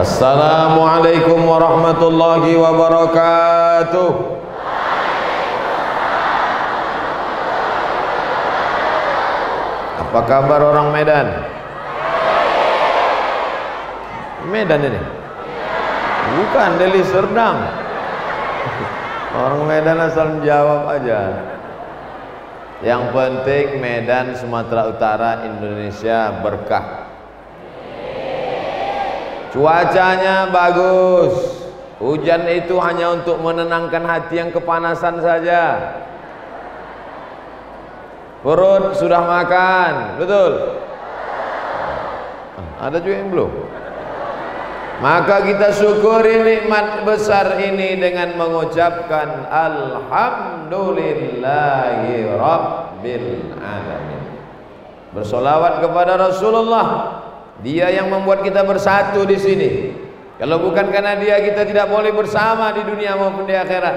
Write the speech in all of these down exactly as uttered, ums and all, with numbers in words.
Assalamualaikum warahmatullahi wabarakatuh. Apa kabar orang Medan? Medan ini? Bukan, Deli Serdang. Orang Medan asal menjawab aja. Yang penting Medan, Sumatera Utara, Indonesia berkah. Cuacanya bagus. Hujan itu hanya untuk menenangkan hati yang kepanasan saja. Perut sudah makan, betul? Ada juga yang belum. Maka kita syukuri nikmat besar ini dengan mengucapkan Alhamdulillahirrabbilalamin. Bersolawat kepada Rasulullah, dia yang membuat kita bersatu di sini. Kalau bukan karena dia, kita tidak boleh bersama di dunia maupun di akhirat.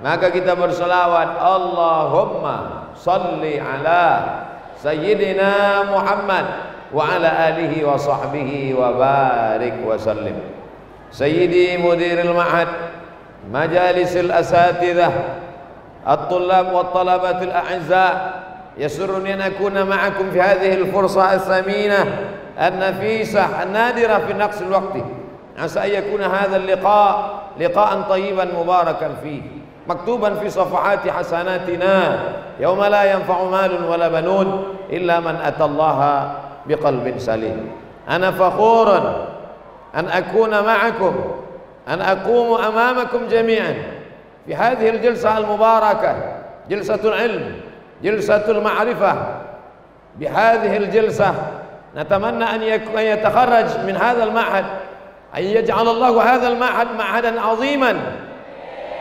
Maka kita bersolawat Allahumma salli ala Sayyidina Muhammad wa ala alihi wa sahbihi wa barik wa sallim. Sayyidi Mudiril Ma'had Majalisil Asatidah At-Tullab wa Talabatil A'izza, yasurruni an akuna ma'akum fi hadhihi al-fursah as-saminah an-nafisah an-nadira fi naqsil waqti. Asa yakuna hadha al-liqa liqa'an tayyiban mubarakan fihi maktuban fi safahati hasanatina yauma la yanfa'u malun wala banun illa man atallaha biqalbin salim. Ana fakhurun an akuna ma'akum, an aqumu amamakum jami'an fi hadhihi al-jalsah al-mubarakah, jalsatul ilm, jalsatul ma'rifah. Bi hadhihi al-jalsah natamanna an yatakharraj min hadha al-ma'had ay yaj'al Allah hadha al-ma'had ma'hadan 'aziman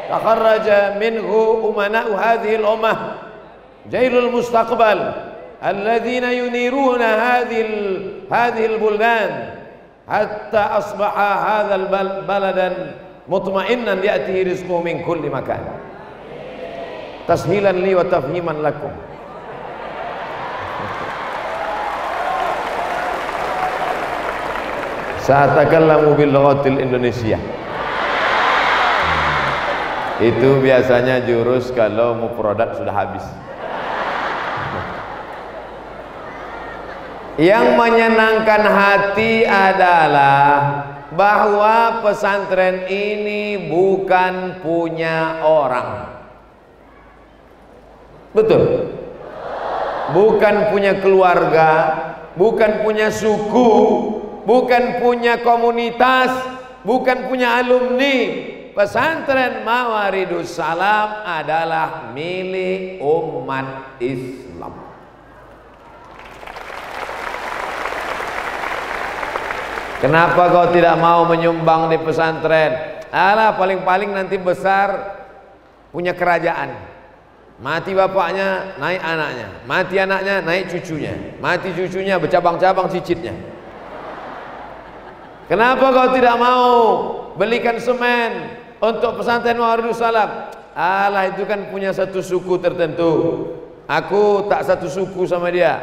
تخرج منه أمناء هذه الأمة جيل المستقبل الذين ينيرون هذه هذه البلدان حتى أصبح هذا البلد مطمئنا يأتيه رزقه من كل مكان تسهيلا لي وتفهيما لكم. سأتكلم باللغة الإندونيسية. Itu biasanya jurus kalau mufradat sudah habis. Yang menyenangkan hati adalah bahwa pesantren ini bukan punya orang. Betul? Bukan punya keluarga, bukan punya suku, bukan punya komunitas, bukan punya alumni. Pesantren Mawaridus Salam adalah milik umat Islam. Kenapa kau tidak mau menyumbang di pesantren? Alah, paling-paling nanti besar punya kerajaan. Mati bapaknya, naik anaknya. Mati anaknya, naik cucunya. Mati cucunya, bercabang-cabang cicitnya. Kenapa kau tidak mau belikan semen untuk pesantren Mawaridus Salam? Alah, itu kan punya satu suku tertentu. Aku tak satu suku sama dia.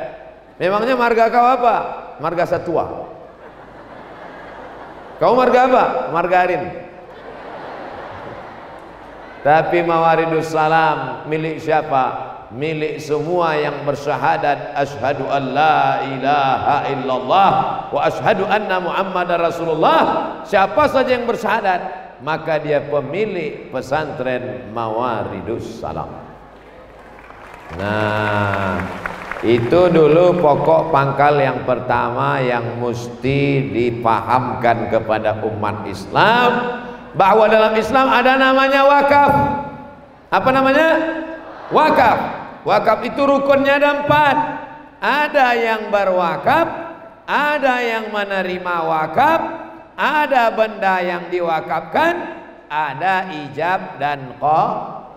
Memangnya marga kau apa? Marga Satwa. Kau marga apa? Margarin. Tapi Mawaridus Salam milik siapa? Milik semua yang bersyahadat asyhadu an la ilaha illallah wa asyhadu anna muhammadar rasulullah. Siapa saja yang bersyahadat, maka dia pemilik pesantren Mawaridus Salam. Nah, itu dulu pokok pangkal yang pertama yang mesti dipahamkan kepada umat Islam, bahwa dalam Islam ada namanya wakaf. Apa namanya? Wakaf. Wakaf itu rukunnya ada empat. Ada yang berwakaf, ada yang menerima wakaf, ada benda yang diwakafkan, ada ijab dan qobul.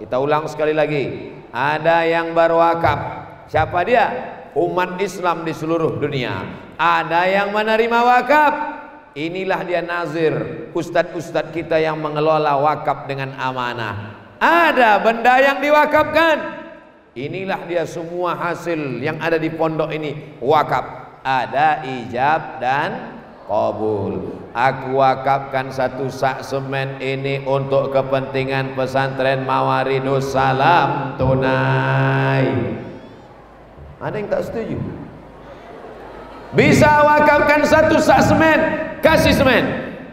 Kita ulang sekali lagi. Ada yang berwakaf. Siapa dia? Umat Islam di seluruh dunia. Ada yang menerima wakaf. Inilah dia nazir, ustadz-ustadz kita yang mengelola wakaf dengan amanah. Ada benda yang diwakafkan. Inilah dia semua hasil yang ada di pondok ini wakaf. Ada ijab dan qabul. aku wakafkan satu sak semen ini untuk kepentingan pesantren Mawaridus Salam tunai. Ada yang tak setuju? Bisa wakafkan satu sak semen, kasih semen.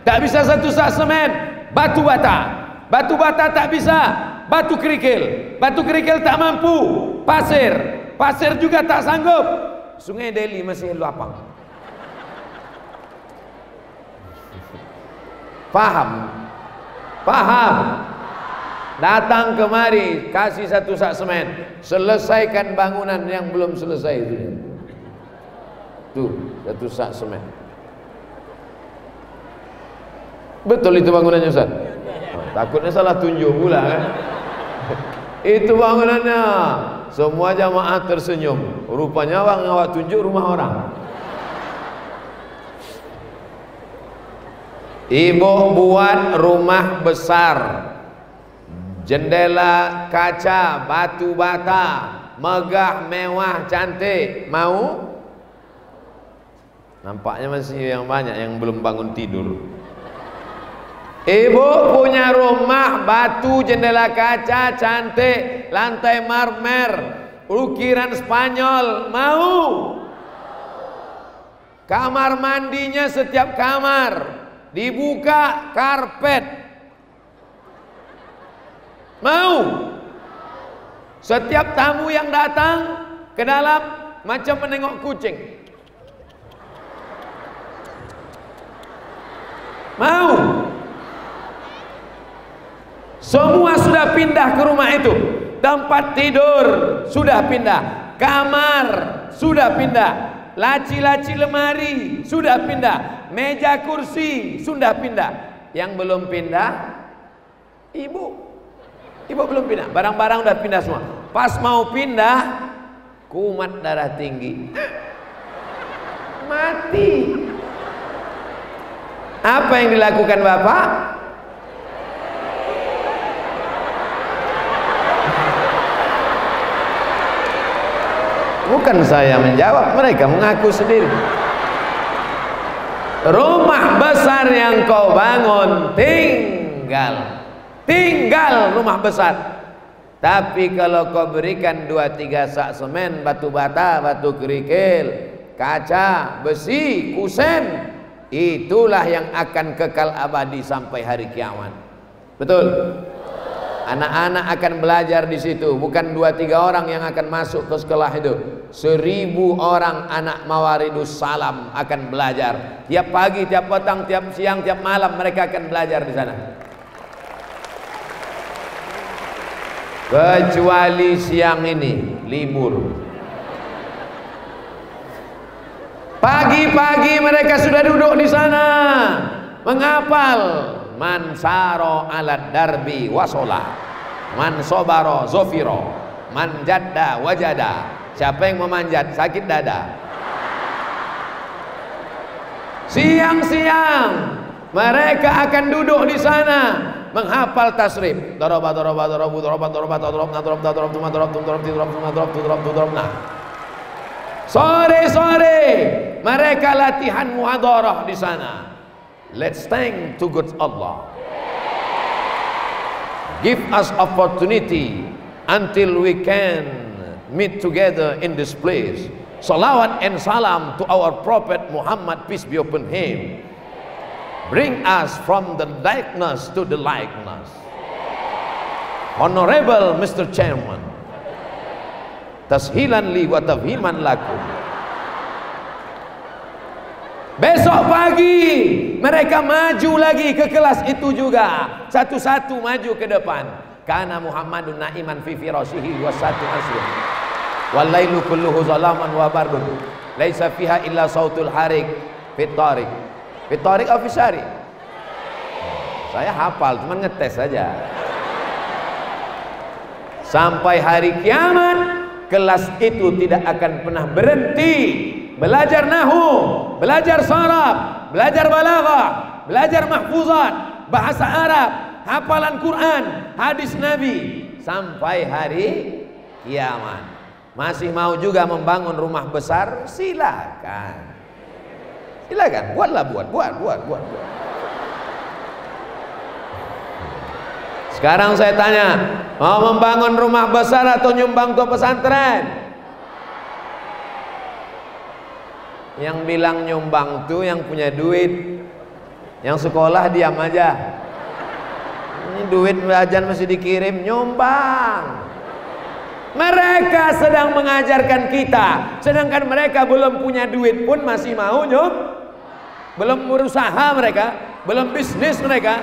Tak bisa satu sak semen, batu bata. Batu bata tak bisa, batu kerikil. Batu kerikil tak mampu, pasir. Pasir juga tak sanggup. Sungai Deli masih lapang. Faham? Faham? Datang kemari, kasih satu sak semen, selesaikan bangunan yang belum selesai itu. Tuh, satu sak semen. Betul itu bangunannya, Ustaz? Oh, takutnya salah tunjuk pula kan? Itu bangunannya. Semua jamaah tersenyum. Rupanya orang awak tunjuk rumah orang. Ibu buat rumah besar, jendela kaca, batu bata, megah, mewah, cantik. Mau? Nampaknya masih yang banyak yang belum bangun tidur. Ibu punya rumah batu, jendela kaca, cantik, lantai marmer, ukiran Spanyol. Mau? Kamar mandinya setiap kamar dibuka karpet. Mau? Setiap tamu yang datang ke dalam macam menengok kucing. Mau? Semua sudah pindah ke rumah itu. Tempat tidur sudah pindah, kamar sudah pindah, laci-laci lemari sudah pindah, meja kursi sudah pindah. Yang belum pindah ibu. Ibu belum pindah, barang-barang udah pindah semua. Pas mau pindah, kumat darah tinggi. Mati. Apa yang dilakukan bapak? Bukan saya menjawab, mereka mengaku sendiri. Rumah besar yang kau bangun, tinggal. Tinggal rumah besar. Tapi kalau kau berikan dua tiga sak semen, batu bata, batu kerikil, kaca, besi, kusen, itulah yang akan kekal abadi sampai hari kiamat. Betul? Anak-anak akan belajar di situ, bukan dua tiga orang yang akan masuk ke sekolah itu. Seribu orang anak Mawaridus Salam akan belajar tiap pagi, tiap petang, tiap siang, tiap malam. Mereka akan belajar di sana. Kecuali siang ini libur. Pagi-pagi mereka sudah duduk di sana menghafal. Man saro ala darbi wasola, man sobaro zofiro, man jadda wajada. Siapa yang memanjat sakit dada. Siang-siang mereka akan duduk di sana menghafal tasrif. Doroba doroba dorobu doroba doroba dorobna dorobna dorobna dorobna dorobna dorobna dorobna. Sore-sore mereka latihan muhadharah di sana. Let's thank to God Allah. Give us opportunity until we can meet together in this place. Salawat and salam to our Prophet Muhammad, peace be upon him. Bring us from the darkness to the likeness. Honorable Mister Chairman, tashilan li wa tafhiman lakum. Besok pagi mereka maju lagi ke kelas itu juga, satu-satu maju ke depan. Kana Muhammadun naiman fi firashihi wasatu asrun wal lailu kulluhu zalaman wa bardun laisa fiha illa sautul harik fit tariq fit tariq aw fi syari. Saya hafal, cuman ngetes saja. Sampai hari kiamat kelas itu tidak akan pernah berhenti. Belajar nahu, belajar saraf, belajar balaghah, belajar mahfuzat, bahasa Arab, hafalan Quran, hadis Nabi, sampai hari kiamat. Masih mau juga membangun rumah besar? Silakan. Silakan, buatlah buat, buat, buat, buat, buat. Sekarang saya tanya, mau membangun rumah besar atau nyumbang ke pesantren? Yang bilang nyumbang tuh yang punya duit, yang sekolah diam aja. Ini duit belajar masih dikirim, nyumbang. Mereka sedang mengajarkan kita, sedangkan mereka belum punya duit pun masih mau nyumbang. Belum berusaha mereka, belum bisnis mereka.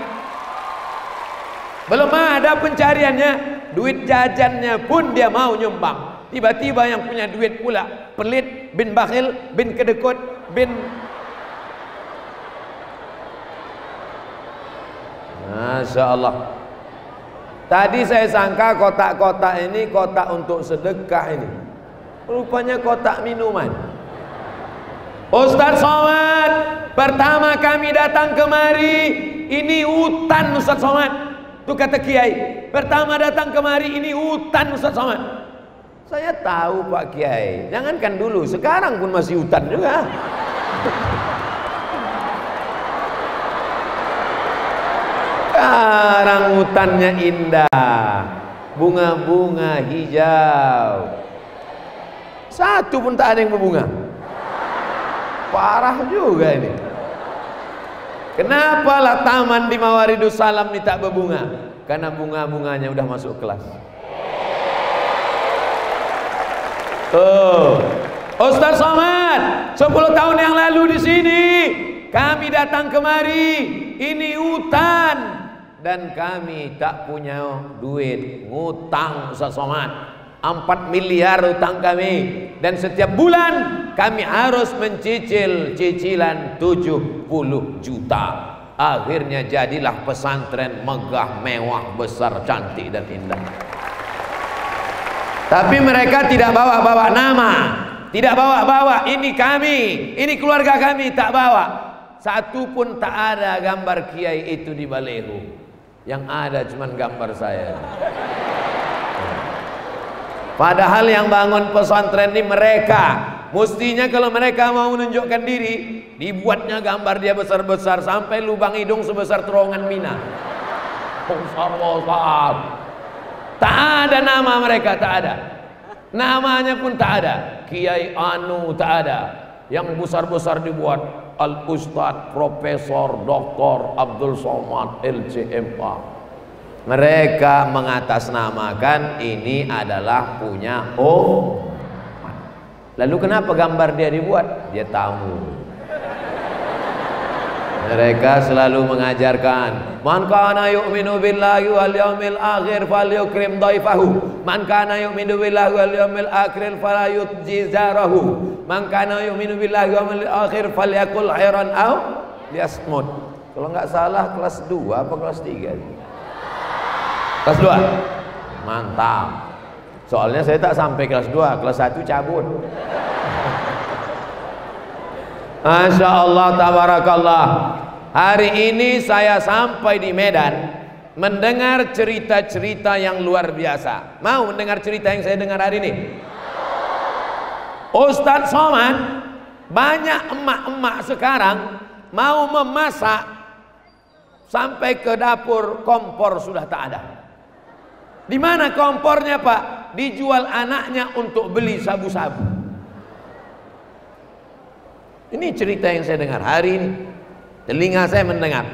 Belum ada pencariannya, duit jajannya pun dia mau nyumbang. Tiba-tiba yang punya duit pula pelit, bin bakhil, bin kedekut, bin Masya Allah. Tadi saya sangka kotak-kotak ini kotak untuk sedekah ini, rupanya kotak minuman. Ustaz Somad, pertama kami datang kemari ini hutan. Ustaz Somad, itu kata Kiai, pertama datang kemari ini hutan Ustaz Somad. Saya tahu Pak Kiai, jangankan dulu, sekarang pun masih hutan juga. Sekarang hutannya indah, bunga-bunga hijau, satu pun tak ada yang berbunga. Parah juga ini. Kenapa lah taman di Mawaridus Salam ini tak berbunga? Karena bunga-bunganya udah masuk kelas. Tuh, Ustaz Somad, sepuluh tahun yang lalu di sini kami datang kemari, ini hutan dan kami tak punya duit, ngutang Ustaz Somad. empat miliar utang kami, dan setiap bulan kami harus mencicil cicilan tujuh puluh juta. Akhirnya jadilah pesantren megah, mewah, besar, cantik dan indah. Tapi mereka tidak bawa-bawa nama, tidak bawa-bawa ini kami, ini keluarga kami, tak bawa. Satu pun tak ada gambar kiai itu di balehu. Yang ada cuma gambar saya. Padahal yang bangun pesantren ini mereka. Mestinya kalau mereka mau menunjukkan diri, dibuatnya gambar dia besar-besar sampai lubang hidung sebesar terowongan Mina. Besar-besar. Tak ada nama mereka, tak ada. Namanya pun tak ada. Kiai Anu tak ada. Yang besar-besar dibuat Al Ustadz Profesor Doktor Abdul Somad L C M A. Mereka mengatasnamakan ini adalah punya oh. Lalu kenapa gambar dia dibuat? Dia tahu. Mereka selalu mengajarkan, man kana yu'minu billahi wal yaumil akhir falyukrim dhaifahu, man kana yu'minu billahi wal yaumil akhir falyujzi zarahu, man kana yu'minu billahi wal yaumil akhir falyakul khairan aw liyasmut. Kalau nggak salah kelas dua apa kelas tiga? Kelas dua? Mantap. Soalnya saya tak sampai kelas dua, kelas satu cabut. Masya Allah, tabarakallah. Hari ini saya sampai di Medan, mendengar cerita-cerita yang luar biasa. Mau mendengar cerita yang saya dengar hari ini? Ustaz Somad, banyak emak-emak sekarang mau memasak sampai ke dapur kompor sudah tak ada. Di mana kompornya Pak? Dijual anaknya untuk beli sabu-sabu. Ini cerita yang saya dengar hari ini. Telinga saya mendengar.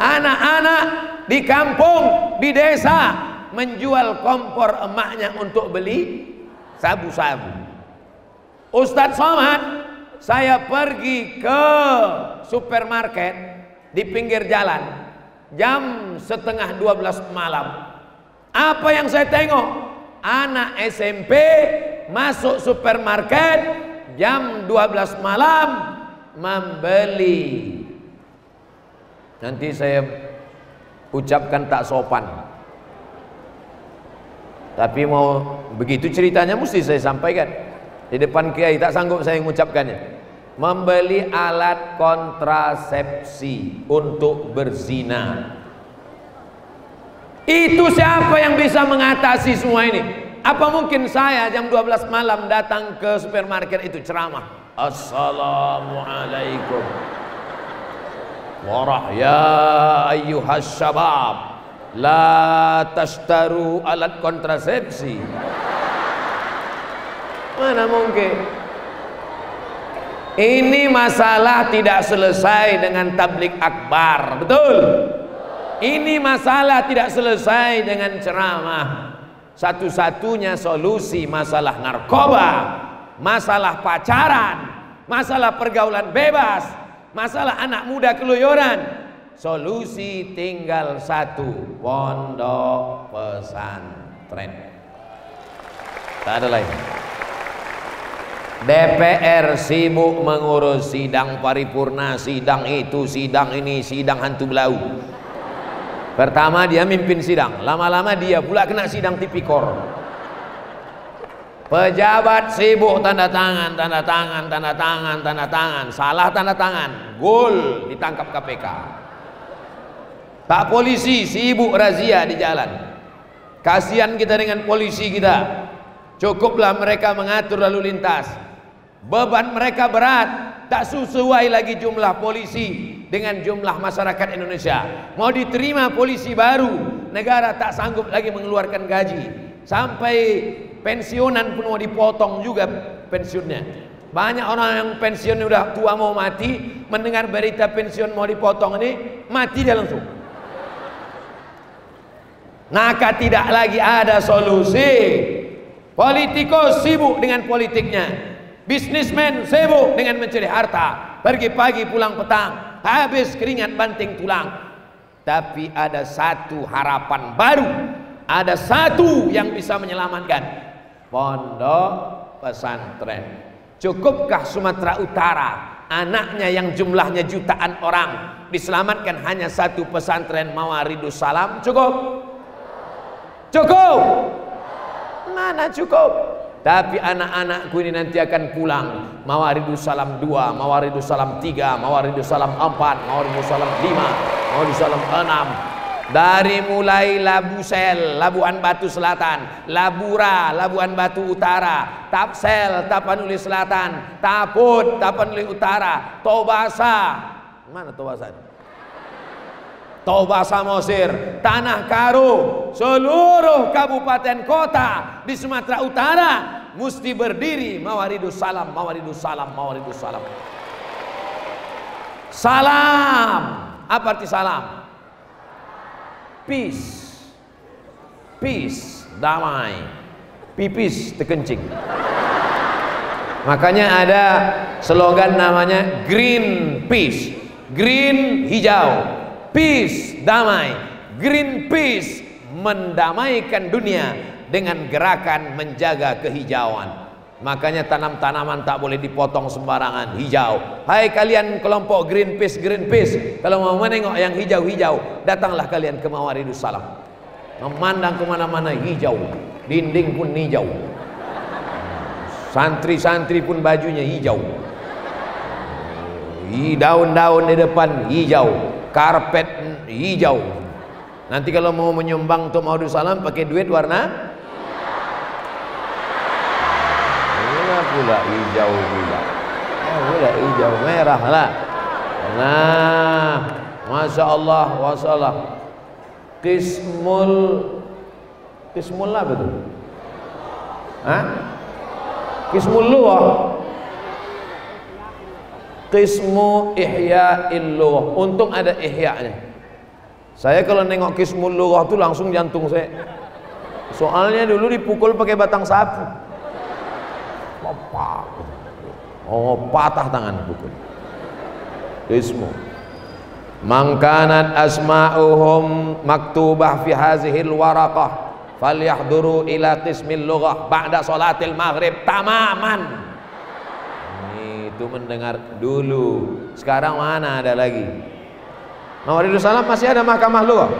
Anak-anak di kampung, di desa menjual kompor emaknya untuk beli sabu-sabu. Ustaz Somad, saya pergi ke supermarket di pinggir jalan jam setengah dua belas malam. Apa yang saya tengok? Anak S M P masuk supermarket jam dua belas malam membeli. Nanti saya ucapkan tak sopan, tapi mau begitu ceritanya mesti saya sampaikan di depan kiai, tak sanggup saya mengucapkannya. Membeli alat kontrasepsi untuk berzina. Itu siapa yang bisa mengatasi semua ini? Apa mungkin saya jam dua belas malam datang ke supermarket itu ceramah? Assalamualaikum warahmatullahi. Ya ayyuhas syabab, la tashtaru alat kontrasepsi. Mana mungkin? Ini masalah tidak selesai dengan tablik akbar, betul? Ini masalah tidak selesai dengan ceramah. Satu-satunya solusi masalah narkoba, masalah pacaran, masalah pergaulan bebas, masalah anak muda keluyuran, solusi tinggal satu, pondok pesantren. Tak ada lain. D P R sibuk mengurus sidang paripurna, sidang itu, sidang ini, sidang hantu belau. Pertama dia mimpin sidang, lama-lama dia pula kena sidang tipikor. Pejabat sibuk tanda tangan, tanda tangan, tanda tangan, tanda tangan, salah tanda tangan, gol, ditangkap K P K. Pak polisi sibuk razia di jalan. Kasihan kita dengan polisi kita. Cukuplah mereka mengatur lalu lintas. Beban mereka berat, tak sesuai lagi jumlah polisi dengan jumlah masyarakat Indonesia. Mau diterima polisi baru, negara tak sanggup lagi mengeluarkan gaji. Sampai pensiunan pun mau dipotong juga pensiunnya. Banyak orang yang pensiun udah tua mau mati, mendengar berita pensiun mau dipotong ini, mati dia langsung. Maka tidak lagi ada solusi. Politikus sibuk dengan politiknya, bisnismen sibuk dengan mencari harta, pergi pagi pulang petang, habis keringat banting tulang. Tapi ada satu harapan baru, ada satu yang bisa menyelamatkan, pondok pesantren. Cukupkah Sumatera Utara anaknya yang jumlahnya jutaan orang diselamatkan hanya satu pesantren Mawaridus Salam? Cukup? Cukup? Mana cukup? Tapi anak-anakku ini nanti akan pulang Mawaridus Salam dua, Mawaridus Salam tiga, Mawaridus Salam empat, Mawaridus Salam lima, Mawaridus Salam enam. Dari mulai Labusel, Labuan Batu Selatan, Labura, Labuan Batu Utara, Tapsel, Tapanuli Selatan, Taput, Tapanuli Utara, Tobasa. Mana Tobasa? Tobasa Mosir, Tanah Karo, seluruh kabupaten kota di Sumatera Utara mesti berdiri Mawaridus Salam, Mawaridus Salam, Mawaridus Salam. Salam, apa arti salam? Peace, peace, damai, pipis terkencing. Makanya ada slogan namanya Green Peace, green hijau. Peace, damai. Greenpeace mendamaikan dunia dengan gerakan menjaga kehijauan. Makanya tanam-tanaman tak boleh dipotong sembarangan, hijau. Hai kalian kelompok Greenpeace, Greenpeace, kalau mau menengok yang hijau-hijau, datanglah kalian ke Mawaridus Salam. Memandang kemana-mana hijau, dinding pun hijau, santri-santri pun bajunya hijau, daun-daun di depan hijau, karpet hijau. Nanti kalau mau menyumbang untuk Mawaridus Salam pakai duit warna merah pula, hijau pula, pula hijau merah lah. Nah, masya Allah, wasallam. Kismul, kismul lah betul. Hah? Kismul luah. Qismu ihya'il lughah. Untung ada ihya'nya. Saya kalau nengok qismul lughah itu langsung jantung saya. Soalnya dulu dipukul pakai batang sapu. Oh, patah tangan pukul. Qismu. Mangkanat asma'uhum maktubah fi hazihil waraqah falyahduru ila qismil lughah ba'da salatil maghrib tamaman. Itu mendengar dulu. Sekarang mana ada lagi? Mawaridus Salam masih ada mahkamah lughah.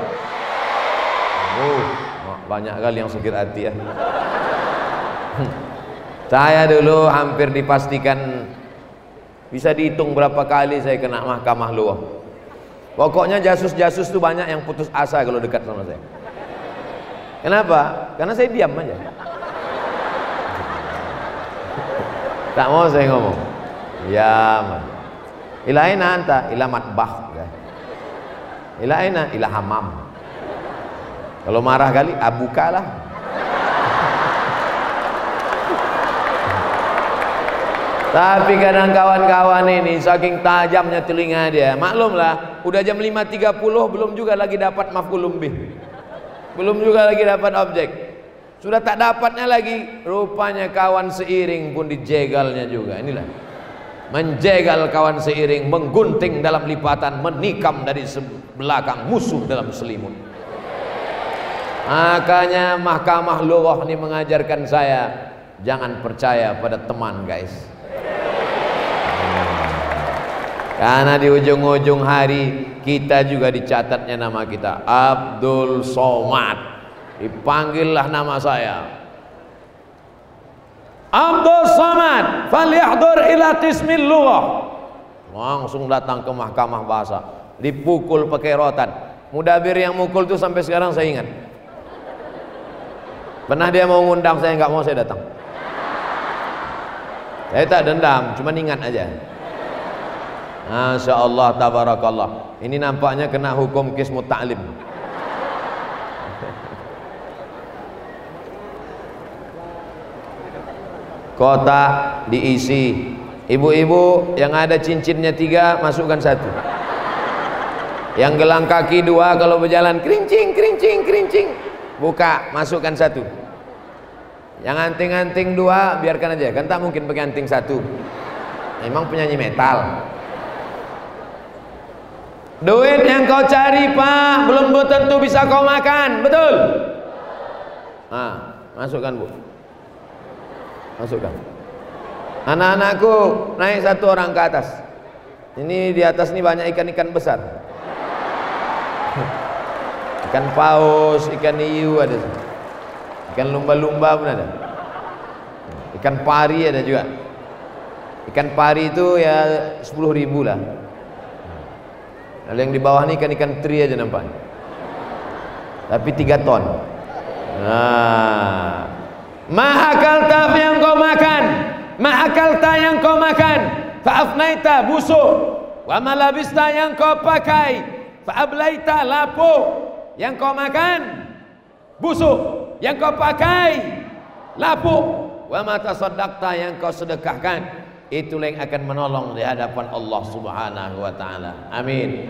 Oh, banyak kali yang sakit hati ya. Saya dulu hampir dipastikan, bisa dihitung berapa kali saya kena mahkamah lughah. Pokoknya jasus-jasus tuh banyak yang putus asa kalau dekat sama saya. Kenapa? Karena saya diam aja. Tak mau saya ngomong. يا إلى أين أنت؟ إلى مطبخ. إلى أين؟ إلى حمام. Kalau marah kali abuka lah. Tapi kadang kawan-kawan ini saking tajamnya telinga dia, maklumlah udah jam lima tiga puluh belum juga lagi dapat maf'ulun bih, belum juga lagi dapat objek, sudah tak dapatnya lagi, rupanya kawan seiring pun dijegalnya juga. Inilah menjegal kawan seiring, menggunting dalam lipatan, menikam dari belakang, musuh dalam selimut. Makanya mahkamah lughah ini mengajarkan saya, jangan percaya pada teman, guys. Karena di ujung-ujung hari kita juga dicatatnya nama kita, Abdul Somad. Dipanggillah nama saya, Abdul Somad, falyahdhur ila qismil lughah. Langsung datang ke mahkamah bahasa, dipukul pakai rotan. Mudabir yang mukul itu sampai sekarang saya ingat. Pernah dia mau ngundang saya, nggak mau saya datang. Saya tak dendam, cuma ingat aja. Masya Allah, tabarakallah. Ini nampaknya kena hukum kismu ta'lim. Kotak diisi. Ibu-ibu yang ada cincinnya tiga, masukkan satu. Yang gelang kaki dua, kalau berjalan kerincing, kerincing, kerincing, buka, masukkan satu. Yang anting-anting dua, biarkan aja. Kan tak mungkin pakai anting satu. Emang penyanyi metal. Duit yang kau cari, Pak, belum tentu bisa kau makan, betul? Nah, masukkan, Bu. Masukkan. Anak-anakku naik satu orang ke atas. Ini di atas ini banyak ikan-ikan besar. Ikan paus, ikan hiu ada. Ikan lumba-lumba pun ada. Ikan pari ada juga. Ikan pari itu ya sepuluh ribu lah. Kalau yang di bawah ini ikan-ikan teri aja nampaknya, tapi tiga ton. Nah, mahakalta yang kau makan, mahakalta yang kau makan, faafnaita busuk, wa malabista yang kau pakai, faablaita lapuk. Yang kau makan busuk, yang kau pakai lapuk, wa matasaddaqta yang kau sedekahkan. Itulah yang akan menolong di hadapan Allah Subhanahu wa taala. Amin.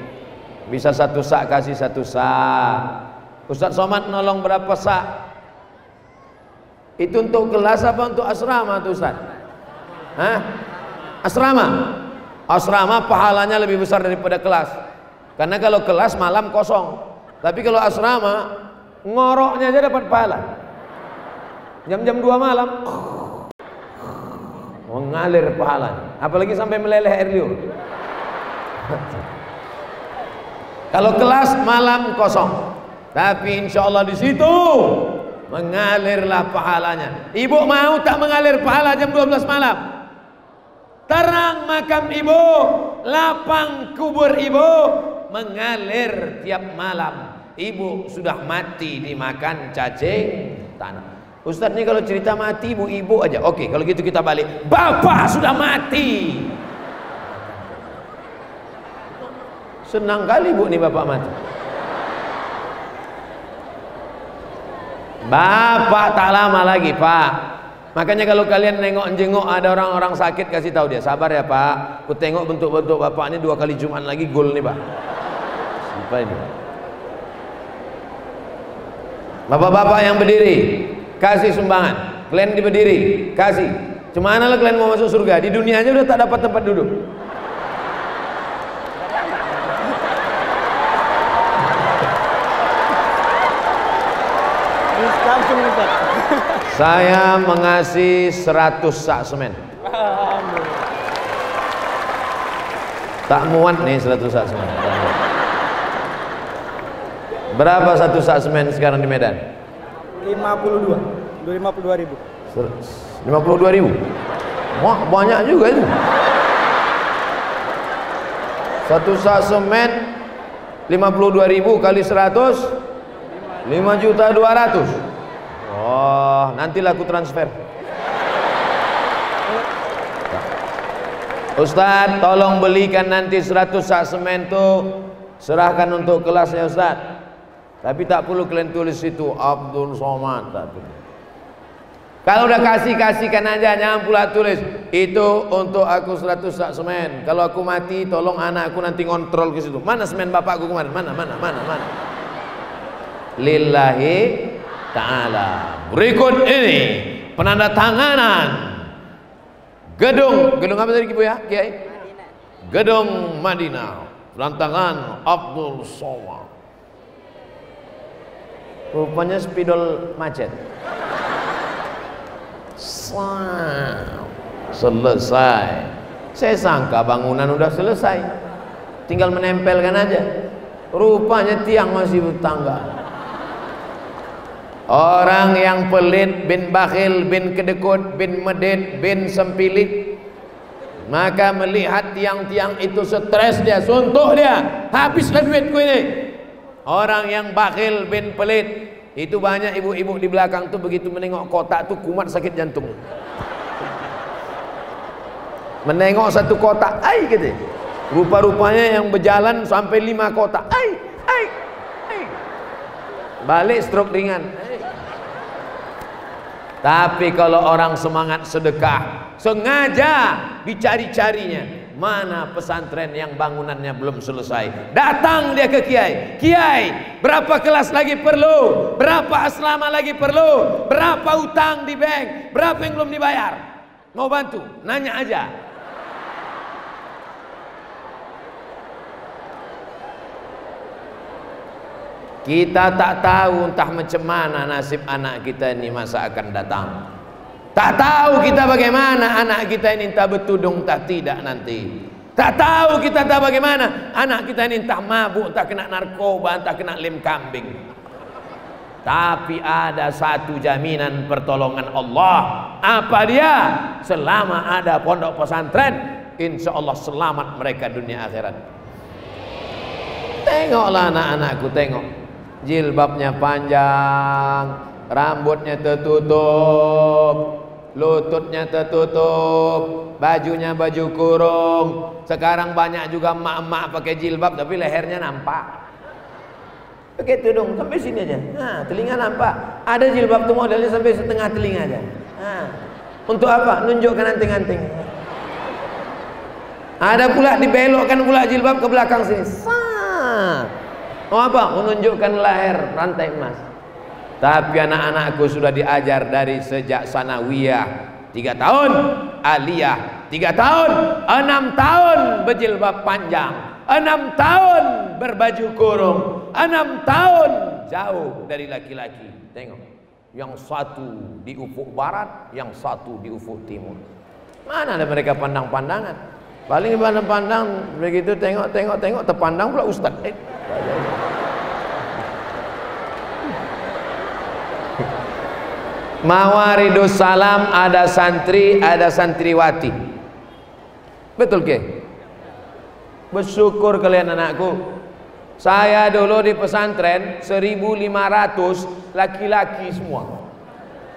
Bisa satu sak kasih satu sak. Ustaz Somad menolong berapa sak? Itu untuk kelas apa untuk asrama tuh, Ustaz? Hah? Asrama. Asrama pahalanya lebih besar daripada kelas. Karena kalau kelas malam kosong. Tapi kalau asrama ngoroknya aja dapat pahala. Jam-jam dua malam. Mengalir pahala, apalagi sampai meleleh air liur. Kalau kelas malam kosong, tapi insya Allah di situ mengalirlah pahalanya. Ibu mau tak mengalir pahala jam dua belas malam? Terang makam ibu, lapang kubur ibu mengalir tiap malam. Ibu sudah mati dimakan cacing tanah. Ustaz ini kalau cerita mati ibu-ibu aja. Oke, kalau gitu kita balik. Bapak sudah mati. Senang kali Bu nih bapak mati. Bapak tak lama lagi, Pak. Makanya kalau kalian nengok-jengok ada orang-orang sakit, kasih tahu dia, sabar ya Pak. Ku tengok bentuk-bentuk bapak ini dua kali Jumat lagi gol nih Pak. Siapa ini? Bapak-bapak yang berdiri, kasih sumbangan. Kalian di berdiri, kasih. Cuma mana lah kalian mau masuk surga? Di dunia aja udah tak dapat tempat duduk. Saya mengasih seratus sak semen. Tak muat nih seratus sak semen. Berapa satu sak semen sekarang di Medan? lima puluh dua ribu. lima puluh dua ribu. Wah, banyak juga itu. Satu sak semen lima puluh dua ribu kali seratus, lima juta dua ratus. Wah, nantilah aku transfer. Ustadz, tolong belikan nanti seratus sak semento, serahkan untuk kelasnya Ustadz. Tapi tak perlu kalian tulis itu Abdul Somad. Kalau udah kasih-kasihkan aja, jangan pula tulis itu untuk aku seratus sak semen. Kalau aku mati, tolong anakku nanti ngontrol ke situ. Mana semen bapakku kemarin? Mana, mana, mana, mana? Lillahi ta'ala. Berikut ini penanda tanganan gedung, gedung apa tadi Ibu ya? Kiai? Gedung Madinah. Lantangan Abdul Somad. Rupanya spidol macet. Selesai. Saya sangka bangunan udah selesai, tinggal menempelkan aja. Rupanya tiang masih bertangga. Orang yang pelit bin bakhil bin kedekut bin medit bin sempilit, maka melihat tiang-tiang itu stres dia, suntuk dia, habislah duitku ini. Orang yang bakhil bin pelit itu banyak ibu-ibu di belakang tuh begitu menengok kotak tuh kumat sakit jantung. Menengok satu kotak, ai gitu. Rupa-rupanya yang berjalan sampai lima kotak, ai, ai, ai. Balik stroke ringan. Ai. Tapi kalau orang semangat sedekah, sengaja dicari-carinya. Mana pesantren yang bangunannya belum selesai? Datang dia ke kiai. Kiai, berapa kelas lagi perlu? Berapa asrama lagi perlu? Berapa utang di bank? Berapa yang belum dibayar? Mau bantu? Nanya aja. Kita tak tahu entah macam mana nasib anak kita ini masa akan datang. Tak tahu kita bagaimana anak kita ini entah bertudung entah tidak nanti. Tak tahu kita entah bagaimana anak kita ini entah mabuk, entah kena narkoba, entah kena lem kambing. Tapi ada satu jaminan pertolongan Allah. Apa dia? Selama ada pondok pesantren, insya Allah selamat mereka dunia akhirat. Tengoklah anak-anakku, tengok. Jilbabnya panjang, rambutnya tertutup, lututnya tertutup, bajunya baju kurung. Sekarang banyak juga emak-emak pakai jilbab tapi lehernya nampak. Pakai tudung sampai sini aja. Nah, telinga nampak. Ada jilbab tuh modelnya sampai setengah telinga aja. Nah, untuk apa? Nunjukkan anting-anting. Ada pula dibelokkan pula jilbab ke belakang sini. Sah. Oh apa? Menunjukkan leher rantai emas. Tapi anak-anakku sudah diajar dari sejak sanawiyah tiga tahun, aliyah tiga tahun, enam tahun berjilbab panjang, enam tahun berbaju kurung, enam tahun jauh dari laki-laki. Tengok, yang satu di ufuk barat, yang satu di ufuk timur. Mana ada mereka pandang-pandangan? Paling pandang-pandang begitu, tengok-tengok-tengok, terpandang pula ustaz. Eh. Mawaridus Salam ada santri, ada santriwati. Betul ke? Bersyukur kalian anakku. Saya dulu di pesantren seribu lima ratus laki-laki semua.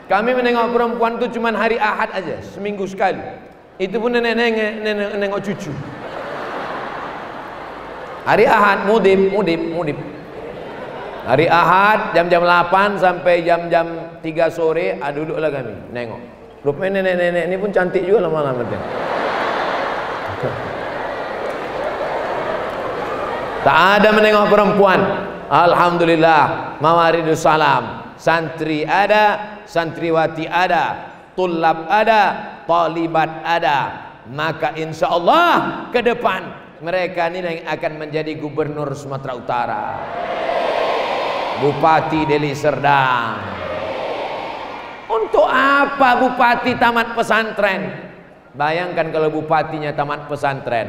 Kami menengok perempuan itu cuma hari Ahad aja, seminggu sekali. Itu pun nenek-nenek nengok cucu. Hari Ahad mudib, mudib, mudib. Hari Ahad jam-jam delapan sampai jam-jam tiga sore, ah, duduklah kami nengok. Rupanya nenek-nenek ini pun cantik juga lama-lama. Tak ada menengok perempuan. Alhamdulillah, Mawaridus Salam. Santri ada, santriwati ada, tulab ada, talibat ada. Maka insya Allah ke depan mereka ini yang akan menjadi gubernur Sumatera Utara, Bupati Deli Serdang. Untuk apa bupati tamat pesantren? Bayangkan kalau bupatinya tamat pesantren.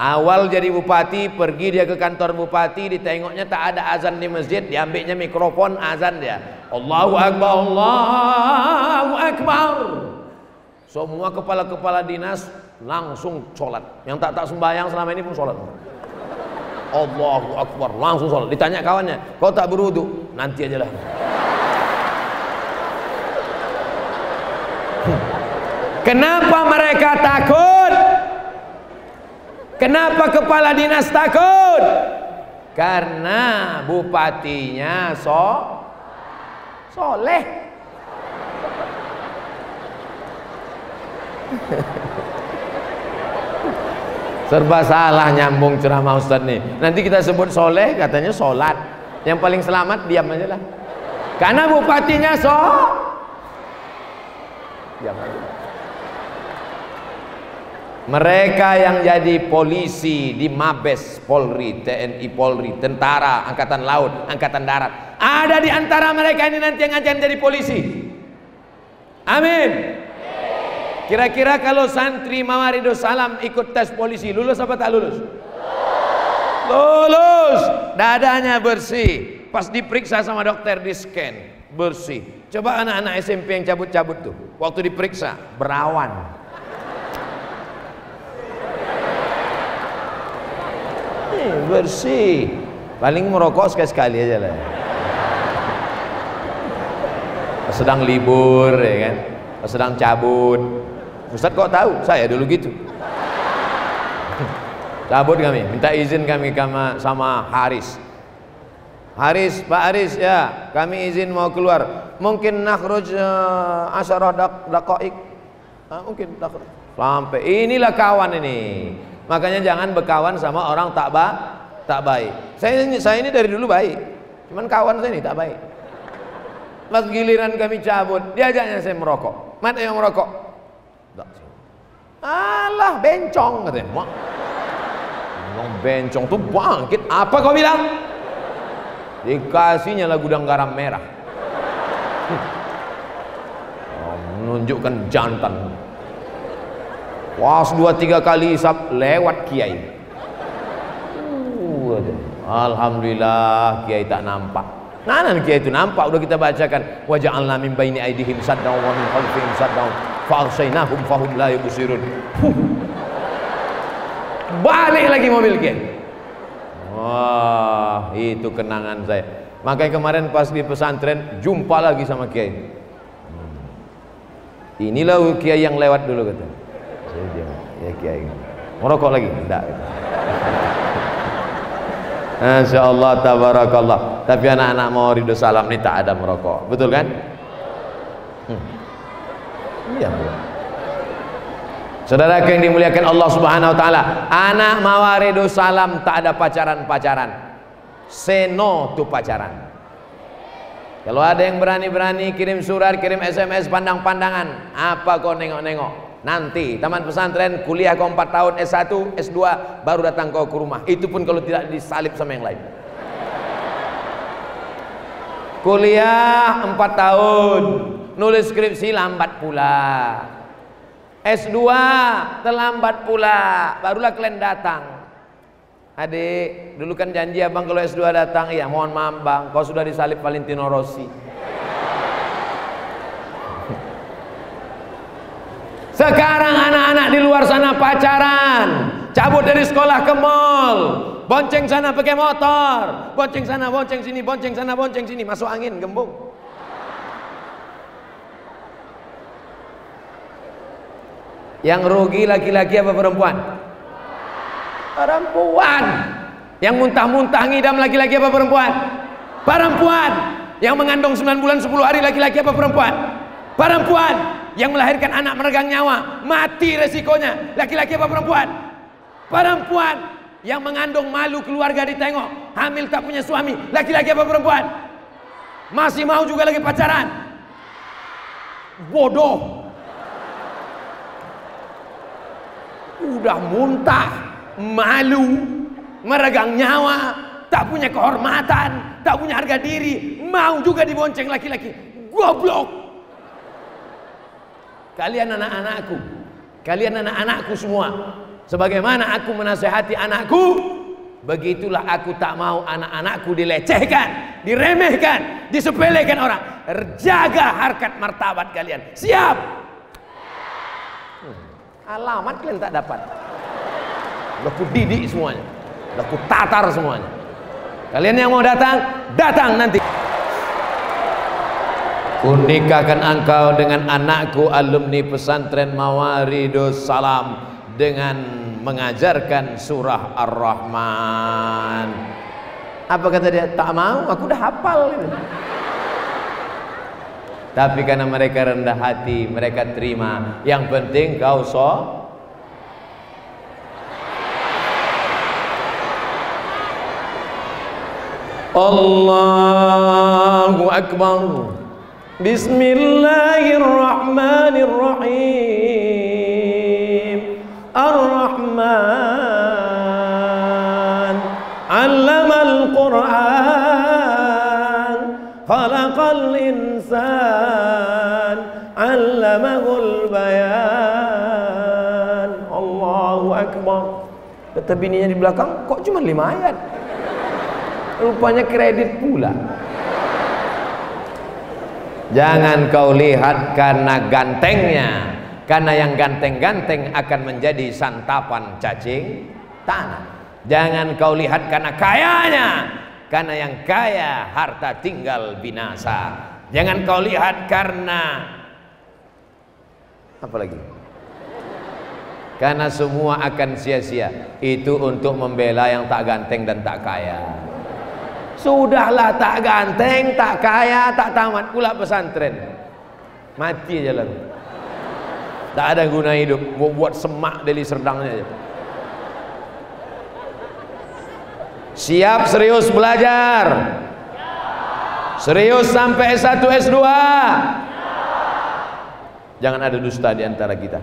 Awal jadi bupati, pergi dia ke kantor bupati, ditengoknya tak ada azan di masjid, diambilnya mikrofon azan dia. Allahu Akbar, Allahu Akbar. Semua kepala-kepala dinas langsung sholat. Yang tak tak sembahyang selama ini pun sholat. Allahu Akbar, langsung sholat. Ditanya kawannya, kau tak berwudu? Nanti ajalah. Kenapa mereka takut? Kenapa kepala dinas takut? Karena bupatinya so soleh. Serba salah nyambung ceramah Ustadz nih. Nanti kita sebut soleh, katanya sholat. Yang paling selamat diam aja lah. Karena bupatinya so diam aja. Mereka yang jadi polisi di Mabes Polri, T N I Polri, tentara, angkatan laut, angkatan darat, ada di antara mereka ini nanti yang akan jadi polisi. Amin. Kira-kira kalau santri Mawaridul Salam ikut tes polisi, lulus apa tak lulus? Lulus. Dadanya bersih. Pas diperiksa sama dokter di scan, bersih. Coba anak-anak S M P yang cabut-cabut tuh, waktu diperiksa berawan. Bersih, paling merokok sekali-sekali aja lah. Sedang libur ya kan, sedang cabut. Ustadz kok tahu? Saya dulu gitu. Cabut kami, minta izin kami sama Haris. Haris, Pak Haris ya, kami izin mau keluar. Mungkin nakhruj uh, asyarah daqaiq. Nah, mungkin nakhruj. Sampai inilah kawan ini. Makanya jangan berkawan sama orang tak ba, tak baik. Saya saya ini dari dulu baik. Cuman kawan saya ini tak baik. Pas giliran kami cabut, diajaknya saya merokok. Mana yang merokok? Tak. Alah, bencong katanya. Ngomong bencong tuh bangkit. Apa kau bilang? Dikasihnya lah gudang garam merah. Oh, menunjukkan jantan. Was dua tiga kali isap lewat kiai. Uh, Alhamdulillah kiai tak nampak. Nah, nah kiai itu nampak, udah kita bacakan. Wa ja'alna min baini aydihim saddan wa min khalfihim saddan fa'agsaynahum fahum la yubsirun. Balik lagi mobil kiai. Wah, itu kenangan saya. Makanya kemarin pas di pesantren jumpa lagi sama kiai. Inilah kiai yang lewat dulu katanya. Ya kiai, merokok lagi? Tidak. Insya Allah, tabarakallah. Tapi anak-anak Mawaridul Salam ini tak ada merokok, betul kan? Hmm. Iya. Saudara yang dimuliakan Allah Subhanahu Wa Taala, anak Mawaridul Salam tak ada pacaran-pacaran. Say no to pacaran. Kalau ada yang berani-berani kirim surat, kirim S M S, pandang-pandangan, apa kau nengok-nengok? Nanti taman pesantren, kuliah kau empat tahun, S satu, S dua, baru datang kau ke rumah. Itu pun kalau tidak disalib sama yang lain. Kuliah empat tahun, nulis skripsi lambat pula, S dua terlambat pula, barulah kalian datang. Adik, dulu kan janji abang kalau S dua datang. Iya, mohon maaf bang, kau sudah disalib Valentino Rossi. Sekarang anak-anak di luar sana pacaran, cabut dari sekolah ke mall, bonceng sana pakai motor, bonceng sana, bonceng sini, bonceng sana, bonceng sini, masuk angin, gembung. Yang rugi laki-laki apa perempuan? Perempuan. Yang muntah-muntah ngidam laki-laki apa perempuan? Perempuan. Yang mengandung sembilan bulan sepuluh hari laki-laki apa perempuan? Perempuan. Yang melahirkan anak meregang nyawa, mati resikonya, laki-laki apa perempuan? Perempuan. Yang mengandung malu keluarga ditengok, hamil tak punya suami, laki-laki apa perempuan? Masih mau juga lagi pacaran. Bodoh. Udah muntah, malu, meregang nyawa, tak punya kehormatan, tak punya harga diri, mau juga dibonceng laki-laki. Goblok. Kalian anak-anakku, kalian anak-anakku semua. Sebagaimana aku menasehati anakku, begitulah aku tak mau anak-anakku dilecehkan, diremehkan, disepelekan orang. Jaga harkat martabat kalian. Siap? Hmm. Alamat kalian tak dapat. Laku didik semuanya, laku tatar semuanya. Kalian yang mau datang, datang nanti. Kunikahkan engkau dengan anakku alumni pesantren Mawaridus Salam dengan mengajarkan surah Ar-Rahman. Apa kata dia? Tak mau, aku udah hafal. Tapi karena mereka rendah hati, mereka terima. Yang penting kau so. Allahu Akbar. Bismillahirrahmanirrahim. Ar-Rahman 'allamal Qur'an, khalaqal insan, 'allamahul bayan. Allahu Akbar. Kata bininya di belakang, kok cuma lima ayat? Rupanya kredit pula. Jangan kau lihat karena gantengnya, karena yang ganteng-ganteng akan menjadi santapan cacing tanah. Jangan kau lihat karena kayanya, karena yang kaya harta tinggal binasa. Jangan kau lihat karena apa lagi? Karena semua akan sia-sia. Itu untuk membela yang tak ganteng dan tak kaya. Sudahlah, tak ganteng, tak kaya, tak tamat pula pesantren, mati jalan, tak ada guna hidup. Buat semak dari serdangnya aja. Siap serius belajar, serius sampai S satu, S dua. Jangan ada dusta di antara kita.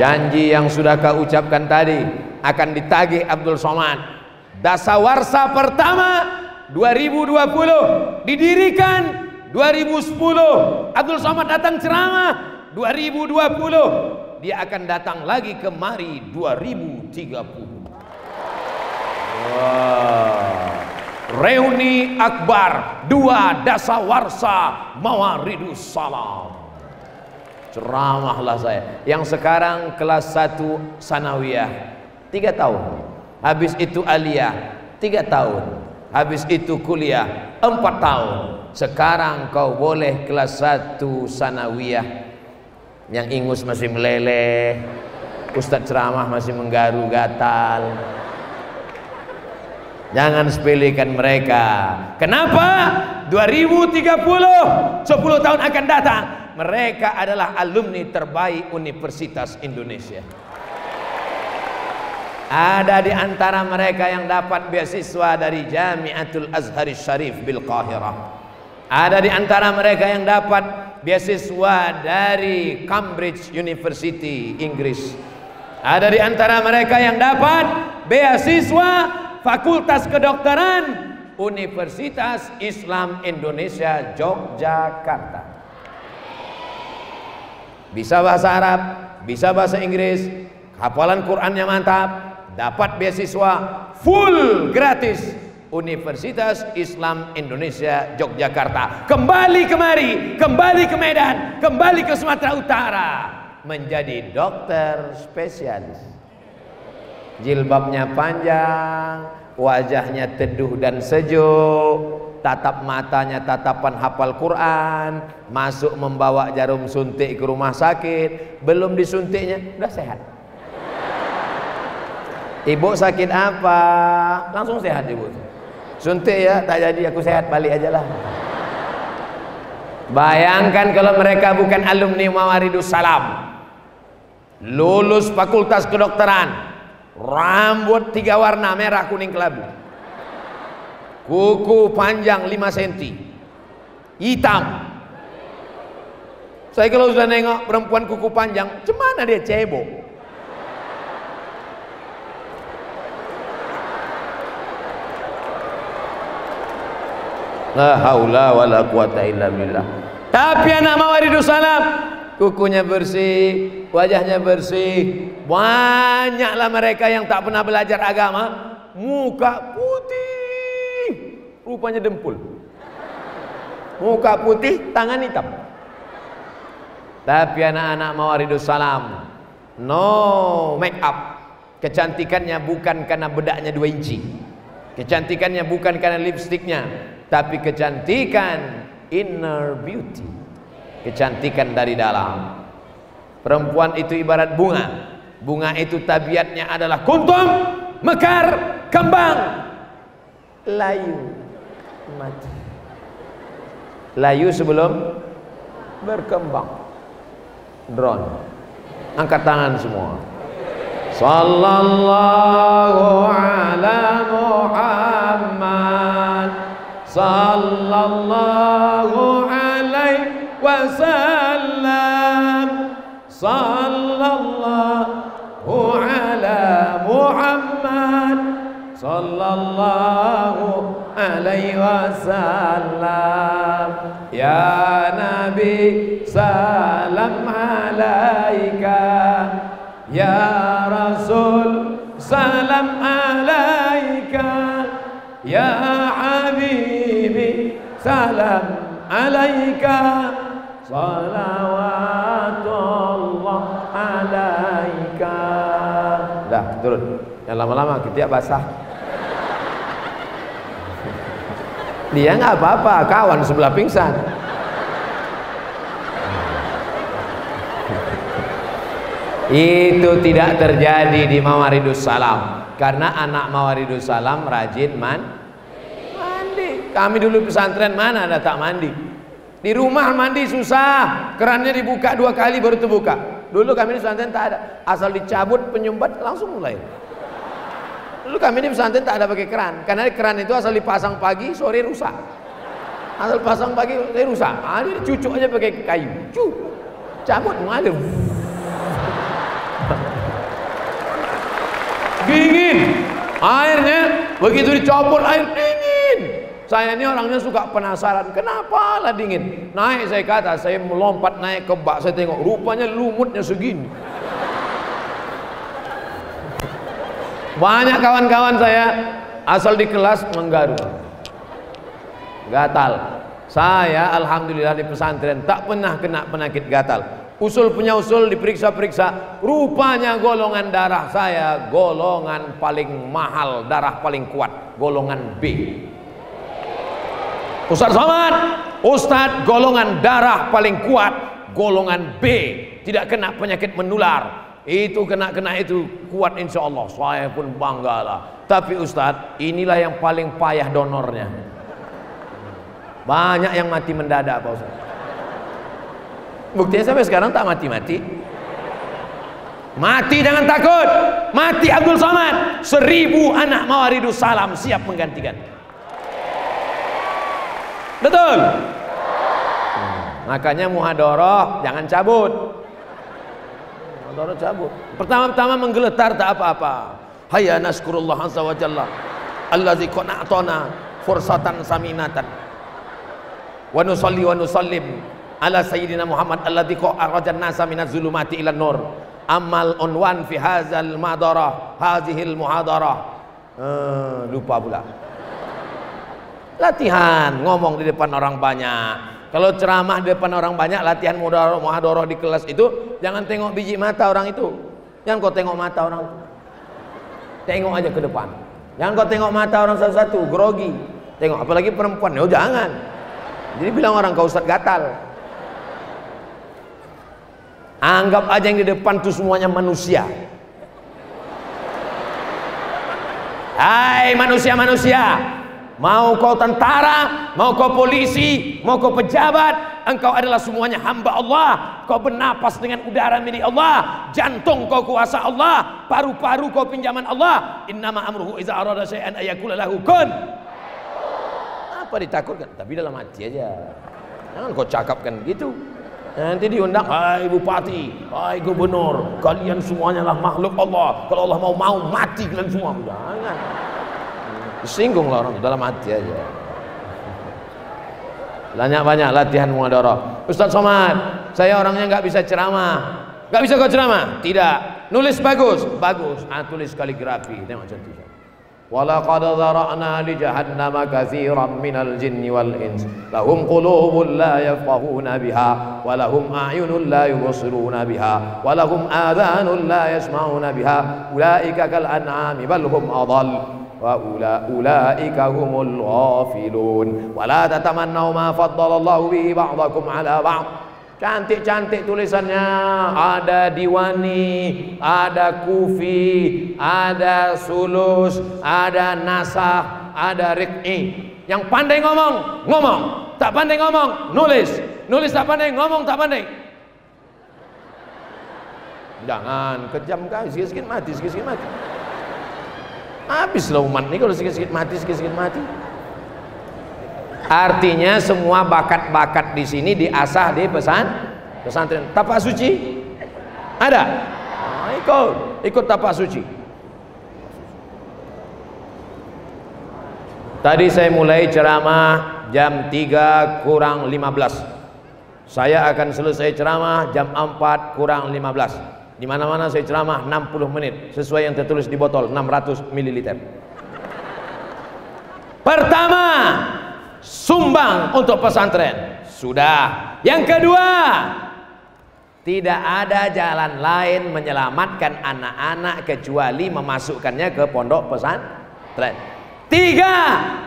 Janji yang sudah kau ucapkan tadi akan ditagih Abdul Somad. Dasawarsa pertama dua ribu dua puluh didirikan, dua ribu sepuluh Abdul Somad datang ceramah, dua ribu dua puluh dia akan datang lagi kemari dua ribu tiga puluh. Wow. Reuni Akbar dua Dasawarsa Mawaridus Salam. Ceramahlah saya yang sekarang kelas satu sanawiyah tiga tahun. Habis itu aliyah tiga tahun. Habis itu kuliah empat tahun. Sekarang kau boleh kelas satu sanawiyah. Yang ingus masih meleleh, ustaz ceramah masih menggaru gatal. Jangan sepelekan mereka. Kenapa? dua ribu tiga puluh, sepuluh tahun akan datang. Mereka adalah alumni terbaik Universitas Indonesia. Ada di antara mereka yang dapat beasiswa dari Jami'atul Azhari Syarif bil Qahirah. Ada di antara mereka yang dapat beasiswa dari Cambridge University, Inggris. Ada di antara mereka yang dapat beasiswa Fakultas Kedokteran Universitas Islam Indonesia, Yogyakarta. Bisa bahasa Arab, bisa bahasa Inggris, hafalan Qur'annya mantap, dapat beasiswa full gratis Universitas Islam Indonesia Yogyakarta. Kembali kemari, kembali ke Medan, kembali ke Sumatera Utara, menjadi dokter spesialis. Jilbabnya panjang, wajahnya teduh dan sejuk, tatap matanya tatapan hafal Quran, masuk membawa jarum suntik ke rumah sakit, belum disuntiknya udah sehat. Ibu sakit apa? Langsung sehat ibu. Suntik ya, tak jadi aku sehat, balik aja lah. Bayangkan kalau mereka bukan alumni Mawaridus Salam. Lulus fakultas kedokteran, rambut tiga warna, merah, kuning, kelabu. Kuku panjang lima sentimeter, hitam. Saya kalau sudah nengok perempuan kuku panjang, cemana dia cebok. La haula wala quwata illa billah. Tapi anak Mawaridus Salam kukunya bersih, wajahnya bersih. Banyaklah mereka yang tak pernah belajar agama, muka putih, rupanya dempul. Muka putih, tangan hitam. Tapi anak-anak Mawaridus Salam no make up. Kecantikannya bukan karena bedaknya dua inci. Kecantikannya bukan karena lipstiknya, tapi kecantikan inner beauty, kecantikan dari dalam. Perempuan itu ibarat bunga. Bunga itu tabiatnya adalah kuntum, mekar, kembang, layu, mati. Layu sebelum berkembang. Drone, angkat tangan semua. Sallallahu ala Muhammad, sallallahu alaihi wasallam, sallallahu ala Muhammad, sallallahu alaihi wasallam. Ya Nabi salam alaika, ya Rasul salam alaika, ya Habibi salam alaika, salawatullah alaika. Dah turun, yang lama-lama ketiak basah. Dia nggak apa-apa, kawan sebelah pingsan. Itu tidak terjadi di Mawaridus Salam, karena anak Mawaridus Salam rajin man mandi. Kami dulu pesantren mana ada tak mandi. Di rumah mandi susah, kerannya dibuka dua kali baru terbuka. Dulu kami di pesantren tak ada, asal dicabut penyumbat langsung mulai. Dulu kami di pesantren tak ada pakai keran, karena keran itu asal dipasang pagi, sore rusak. Asal pasang pagi, sore rusak. Ada cucuk aja pakai kayu, cucuk, cabut ngalir. Dingin, airnya begitu dicopot air dingin. Saya ini orangnya suka penasaran, kenapa lah dingin? Naik saya kata, saya melompat naik ke bak, saya tengok, rupanya lumutnya segini. Banyak kawan-kawan saya asal di kelas menggaru, gatal. Saya alhamdulillah di pesantren tak pernah kena penyakit gatal. Usul punya usul diperiksa-periksa, rupanya golongan darah saya golongan paling mahal, darah paling kuat, golongan B. Ustaz Somad, Ustaz golongan darah paling kuat, golongan B, tidak kena penyakit menular. Itu kena-kena itu kuat insya Allah. Saya pun banggalah. Tapi Ustadz, inilah yang paling payah donornya. Banyak yang mati mendadak Pak Ustadz. Buktinya sampai sekarang tak mati-mati. Mati jangan takut. Mati Abdul Somad, seribu anak Mawaridus Salam siap menggantikan. Betul. hmm. Makanya muhadoroh jangan cabut. Dorot cabut. Pertama-tama menggeletar tak apa-apa. Hayya naskurullah azza wa jalla. Allazi qana'tana fursatan saminatan. Wa nusalli wa nusallim ala sayyidina Muhammad allazi qarajan nasa minaz zulumati ilan nur. Amal unwan fi hazal madarah, hazihil muhadarah. Eh, lupa pula. Latihan ngomong di depan orang banyak. Kalau ceramah di depan orang banyak, latihan muhadoroh di kelas itu, jangan tengok biji mata orang itu. Jangan kau tengok mata orang itu. Tengok aja ke depan. Jangan kau tengok mata orang satu-satu, grogi. Tengok, apalagi perempuan, ya jangan. Jadi bilang orang, kau Ustaz gatal. Anggap aja yang di depan itu semuanya manusia. Hai manusia-manusia. Mau kau tentara, mau kau polisi, mau kau pejabat, engkau adalah semuanya hamba Allah. Kau bernapas dengan udara milik Allah, jantung kau kuasa Allah, paru-paru kau pinjaman Allah. Innama amruhu iza arada syai'an ayakula lahu kun. Apa ditakutkan? Tapi dalam hati aja. Jangan kau cakapkan gitu. Nanti diundang, hai bupati, hai gubernur, kalian semuanya lah makhluk Allah. Kalau Allah mau mau mati kalian semua. Jangan. Singgunglah orang dalam hati aja. Banyak-banyak latihan muhadharah. Ustaz Somad, saya orangnya nggak bisa ceramah. Nggak bisa kau ceramah? Tidak. Nulis bagus, bagus. Ah, tulis kaligrafi. Tengok cantik. Walaqad zara'na li jahannama katsiran minal jinni wal ins lahum qulubun la yafqahuna biha wa lahum a'yunun la yubsiruna biha wa lahum adhanun la yasma'una biha ulaika kal an'ami bal hum adall wa ulaika humul ghafilun wa la tatamannaw ma faddala Allahu bihi ba'dakum ala ba'd Cantik-cantik tulisannya, ada Diwani, ada Kufi, ada Sulus, ada Nasah, ada Rik'i. Yang pandai ngomong, ngomong. Tak pandai ngomong, nulis. Nulis tak pandai, ngomong tak pandai. Jangan, kejam kali, sikit-sikit mati, sikit-sikit mati. Habislah umat ini kalau sikit-sikit mati, sikit-sikit mati. Artinya semua bakat-bakat di sini diasah di pesan pesantren. Tapak suci ada, nah, ikut ikut tapak suci. Tadi saya mulai ceramah jam tiga kurang lima belas. Saya akan selesai ceramah jam empat kurang lima belas. Di mana-mana saya ceramah enam puluh menit sesuai yang tertulis di botol enam ratus mililiter. Pertama, sumbang untuk pesantren sudah. Yang kedua, tidak ada jalan lain menyelamatkan anak-anak kecuali memasukkannya ke pondok pesantren. Tiga,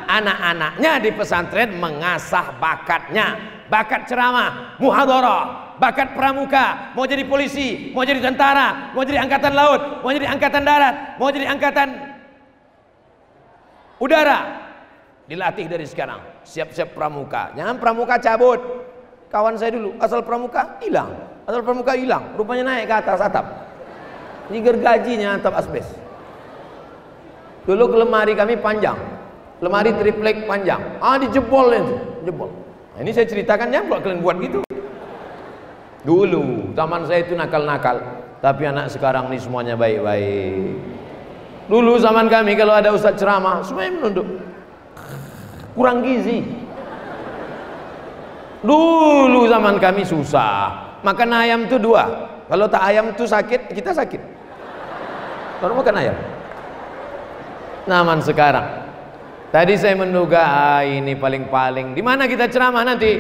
anak-anaknya di pesantren mengasah bakatnya, bakat ceramah, muhadharah, bakat pramuka, mau jadi polisi, mau jadi tentara, mau jadi angkatan laut, mau jadi angkatan darat, mau jadi angkatan udara. Dilatih dari sekarang, siap-siap pramuka. Jangan pramuka cabut. Kawan saya dulu, asal pramuka hilang, asal pramuka hilang, rupanya naik ke atas atap, ini gergajinya atap asbes. Dulu ke lemari kami panjang, lemari triplek panjang, ah dijebol itu, jebol. Nah, ini saya ceritakan, jangan kalian buat gitu. Dulu zaman saya itu nakal-nakal, tapi anak sekarang ini semuanya baik-baik. Dulu zaman kami kalau ada ustaz ceramah, semuanya menunduk. Kurang gizi. Dulu zaman kami susah. Makan ayam tuh dua. Kalau tak ayam tuh sakit, kita sakit. Baru makan ayam. Naman sekarang. Tadi saya menduga, ah, ini paling-paling. Di mana kita ceramah nanti?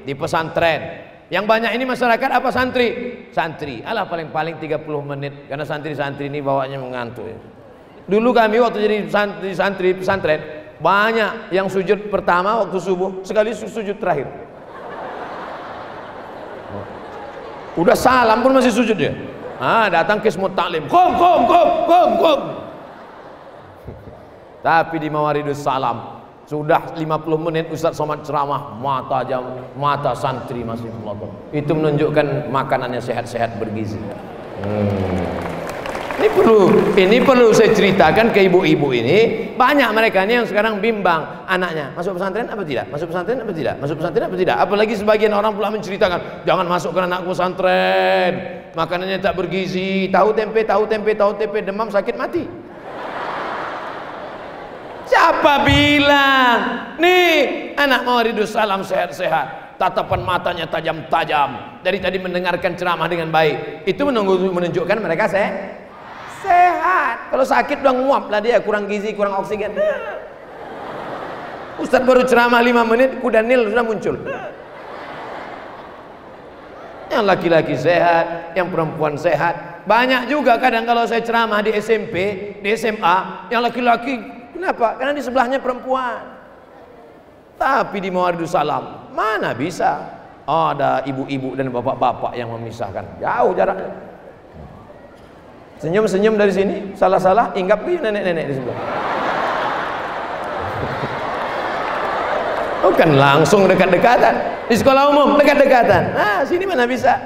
Di pesantren. Yang banyak ini masyarakat apa santri? Santri. Alah paling-paling tiga puluh menit. Karena santri-santri ini bawanya mengantuk. Dulu kami waktu jadi santri pesantren, banyak yang sujud pertama waktu subuh, sekali sujud terakhir. Udah salam pun masih sujud dia. Ah, datang Kismut Taklim, kom kom kom kom kom. Tapi di Mawaridus Salam sudah lima puluh menit Ustaz Somad ceramah, mata jam mata santri masih melotot. Itu menunjukkan makanannya sehat-sehat bergizi. Hmm. Ini perlu, ini perlu saya ceritakan ke ibu-ibu ini. Banyak mereka ini yang sekarang bimbang anaknya. Masuk pesantren apa tidak? Masuk pesantren apa tidak? Masuk pesantren apa tidak? Apalagi sebagian orang pula menceritakan, jangan masukkan anakku pesantren, makanannya tak bergizi, tahu tempe, tahu tempe, tahu tempe, demam, sakit, mati. Siapa bilang? Nih, anak Mawaridus Salam sehat-sehat. Tatapan matanya tajam-tajam. Dari tadi mendengarkan ceramah dengan baik. Itu menunjukkan mereka sehat. Sehat. Kalau sakit udah nguap lah dia, kurang gizi, kurang oksigen. Ustadz baru ceramah lima menit, kuda nil sudah muncul. Yang laki-laki sehat, yang perempuan sehat. Banyak juga kadang kalau saya ceramah di S M P, di S M A, yang laki-laki, kenapa? Karena di sebelahnya perempuan. Tapi di Mawaridus Salam, mana bisa ada ibu-ibu dan bapak-bapak yang memisahkan, jauh jaraknya. Senyum-senyum dari sini, salah-salah inggap ke nenek-nenek di sebelah. Bukan langsung dekat-dekatan. Di sekolah umum dekat-dekatan. Nah, sini mana bisa?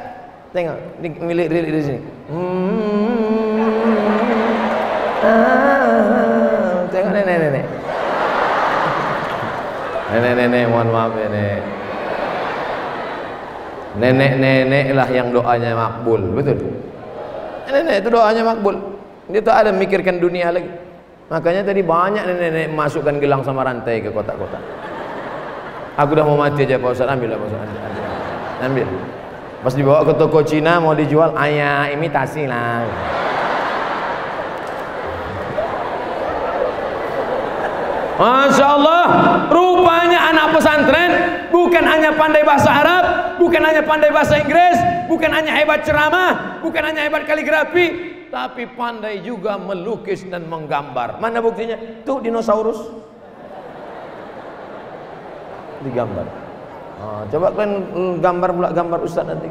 Tengok, milik Riri di sini. Ah, tengok nenek-nenek. Nenek-nenek, mohon maaf nenek. Nenek-neneklah yang doanya makbul, betul. Nenek itu doanya makbul. Dia tak ada mikirkan dunia lagi. Makanya tadi banyak nenek-nenek masukkan gelang sama rantai ke kotak-kotak. Aku dah mau mati aja Pak Ustaz, ambil lah Pak Ustaz. Ambil. Pas dibawa ke toko Cina mau dijual, ayah imitasi lah. Masya Allah, rupanya anak pesantren bukan hanya pandai bahasa Arab, bukan hanya pandai bahasa Inggris, bukan hanya hebat ceramah, bukan hanya hebat kaligrafi, tapi pandai juga melukis dan menggambar. Mana buktinya? Tuh dinosaurus digambar. Nah, coba kalian gambar pula gambar Ustadz nanti.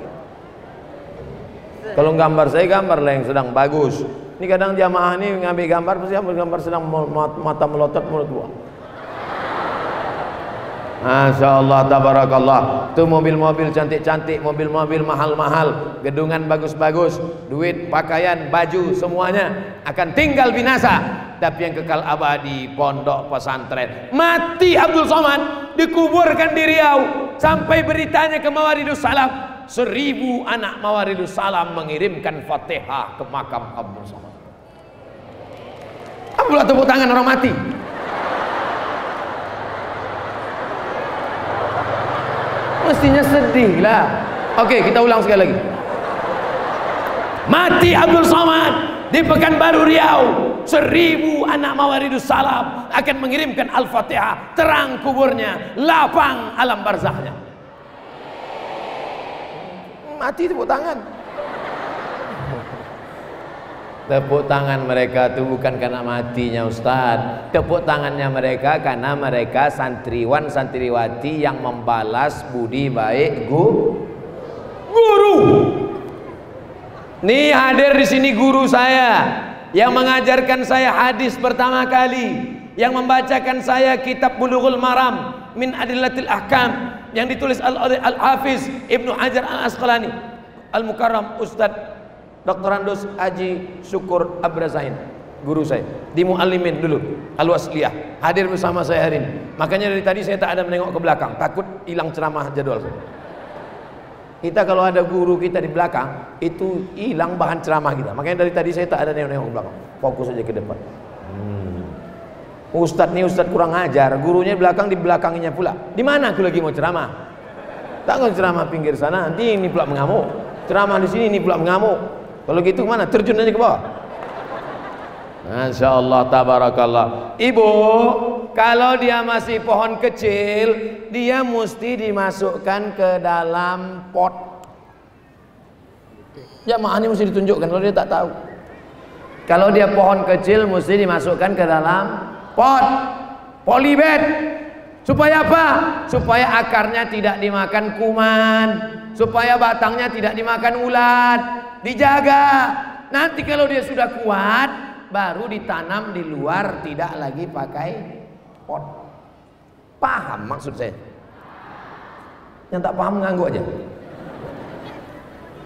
Kalau gambar saya gambar lah yang sedang bagus. Ini kadang jamaah ini ngambil gambar pasti ambil gambar sedang mata melotot mulut buang. Masya Allah, tabarakallah. Itu mobil-mobil cantik-cantik, mobil-mobil mahal-mahal, gedungan bagus-bagus, duit, pakaian, baju, semuanya akan tinggal binasa. Tapi yang kekal abadi, pondok pesantren. Mati Abdul Somad, dikuburkan di Riau. Sampai beritanya ke Mawaridus Salam, seribu anak Mawaridus Salam mengirimkan Fatihah ke makam Abdul Somad. Abdullah tepuk tangan, orang mati. Mestinya sedih lah. Oke, kita ulang sekali lagi. Mati Abdul Somad di Pekanbaru Riau, seribu anak Mawaridus Salam akan mengirimkan Al-Fatihah, terang kuburnya, lapang alam barzahnya. Mati tepuk tangan. Tepuk tangan mereka itu bukan karena matinya Ustadz. Tepuk tangannya mereka karena mereka santriwan santriwati yang membalas budi baik guru. Guru. Nih hadir di sini guru saya yang mengajarkan saya hadis pertama kali, yang membacakan saya kitab Bulughul Maram min Adillatil Ahkam yang ditulis Al-Hafiz Ibnu Hajar Al-Asqalani Al-Mukarram Ustadz Doktor Andus Haji Syukur Abrazain, guru saya di Muallimin dulu Al-Wasliyah, hadir bersama saya hari ini. Makanya dari tadi saya tak ada menengok ke belakang, takut hilang ceramah jadwal. Kita kalau ada guru kita di belakang itu hilang bahan ceramah kita. Makanya dari tadi saya tak ada nengok-nengok ke belakang, fokus aja ke depan. hmm. Ustadz nih Ustadz kurang ajar, gurunya di belakang di belakanginya pula. Di mana aku lagi mau ceramah? Tak mau ceramah pinggir sana, nanti ini pula mengamuk. Ceramah di sini ini pula mengamuk. Kalau gitu mana? Terjun aja ke bawah. Masya Allah, tabarakallah. Ibu, kalau dia masih pohon kecil, dia mesti dimasukkan ke dalam pot. Ya maknanya mesti ditunjukkan kalau dia tak tahu. Kalau dia pohon kecil mesti dimasukkan ke dalam pot, polybag. Supaya apa? Supaya akarnya tidak dimakan kuman, supaya batangnya tidak dimakan ulat. Dijaga. Nanti kalau dia sudah kuat, baru ditanam di luar, tidak lagi pakai pot. Paham maksud saya? Yang tak paham ngangguk aja.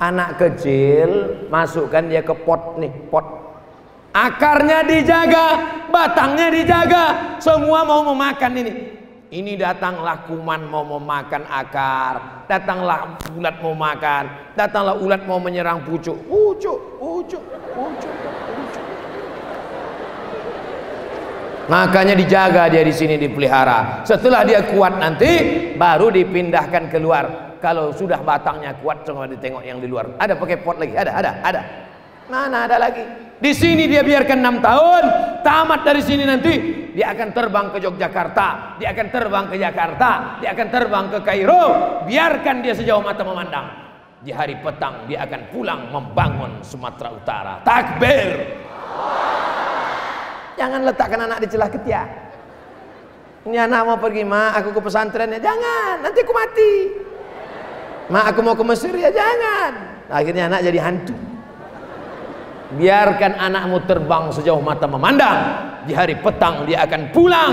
Anak kecil masukkan dia ke pot nih, pot. Akarnya dijaga, batangnya dijaga. Semua mau memakan ini. Ini datanglah kuman mau memakan akar, datanglah ulat mau makan, datanglah ulat mau menyerang pucuk, pucuk, pucuk, pucuk, pucuk. Makanya dijaga dia di sini, dipelihara. Setelah dia kuat nanti, baru dipindahkan keluar. Kalau sudah batangnya kuat, coba ditengok yang di luar. Ada pakai pot lagi, ada, ada, ada. Mana ada lagi? Di sini dia biarkan enam tahun, tamat dari sini nanti dia akan terbang ke Yogyakarta, dia akan terbang ke Jakarta, dia akan terbang ke Kairo. Biarkan dia sejauh mata memandang. Di hari petang dia akan pulang membangun Sumatera Utara. Takbir. Jangan letakkan anak di celah ketiak. Ini anak mau pergi, ma, aku ke pesantren ya. Jangan, nanti aku mati. Ma, aku mau ke Mesir ya. Jangan. Akhirnya anak jadi hantu. Biarkan anakmu terbang sejauh mata memandang. Di hari petang dia akan pulang.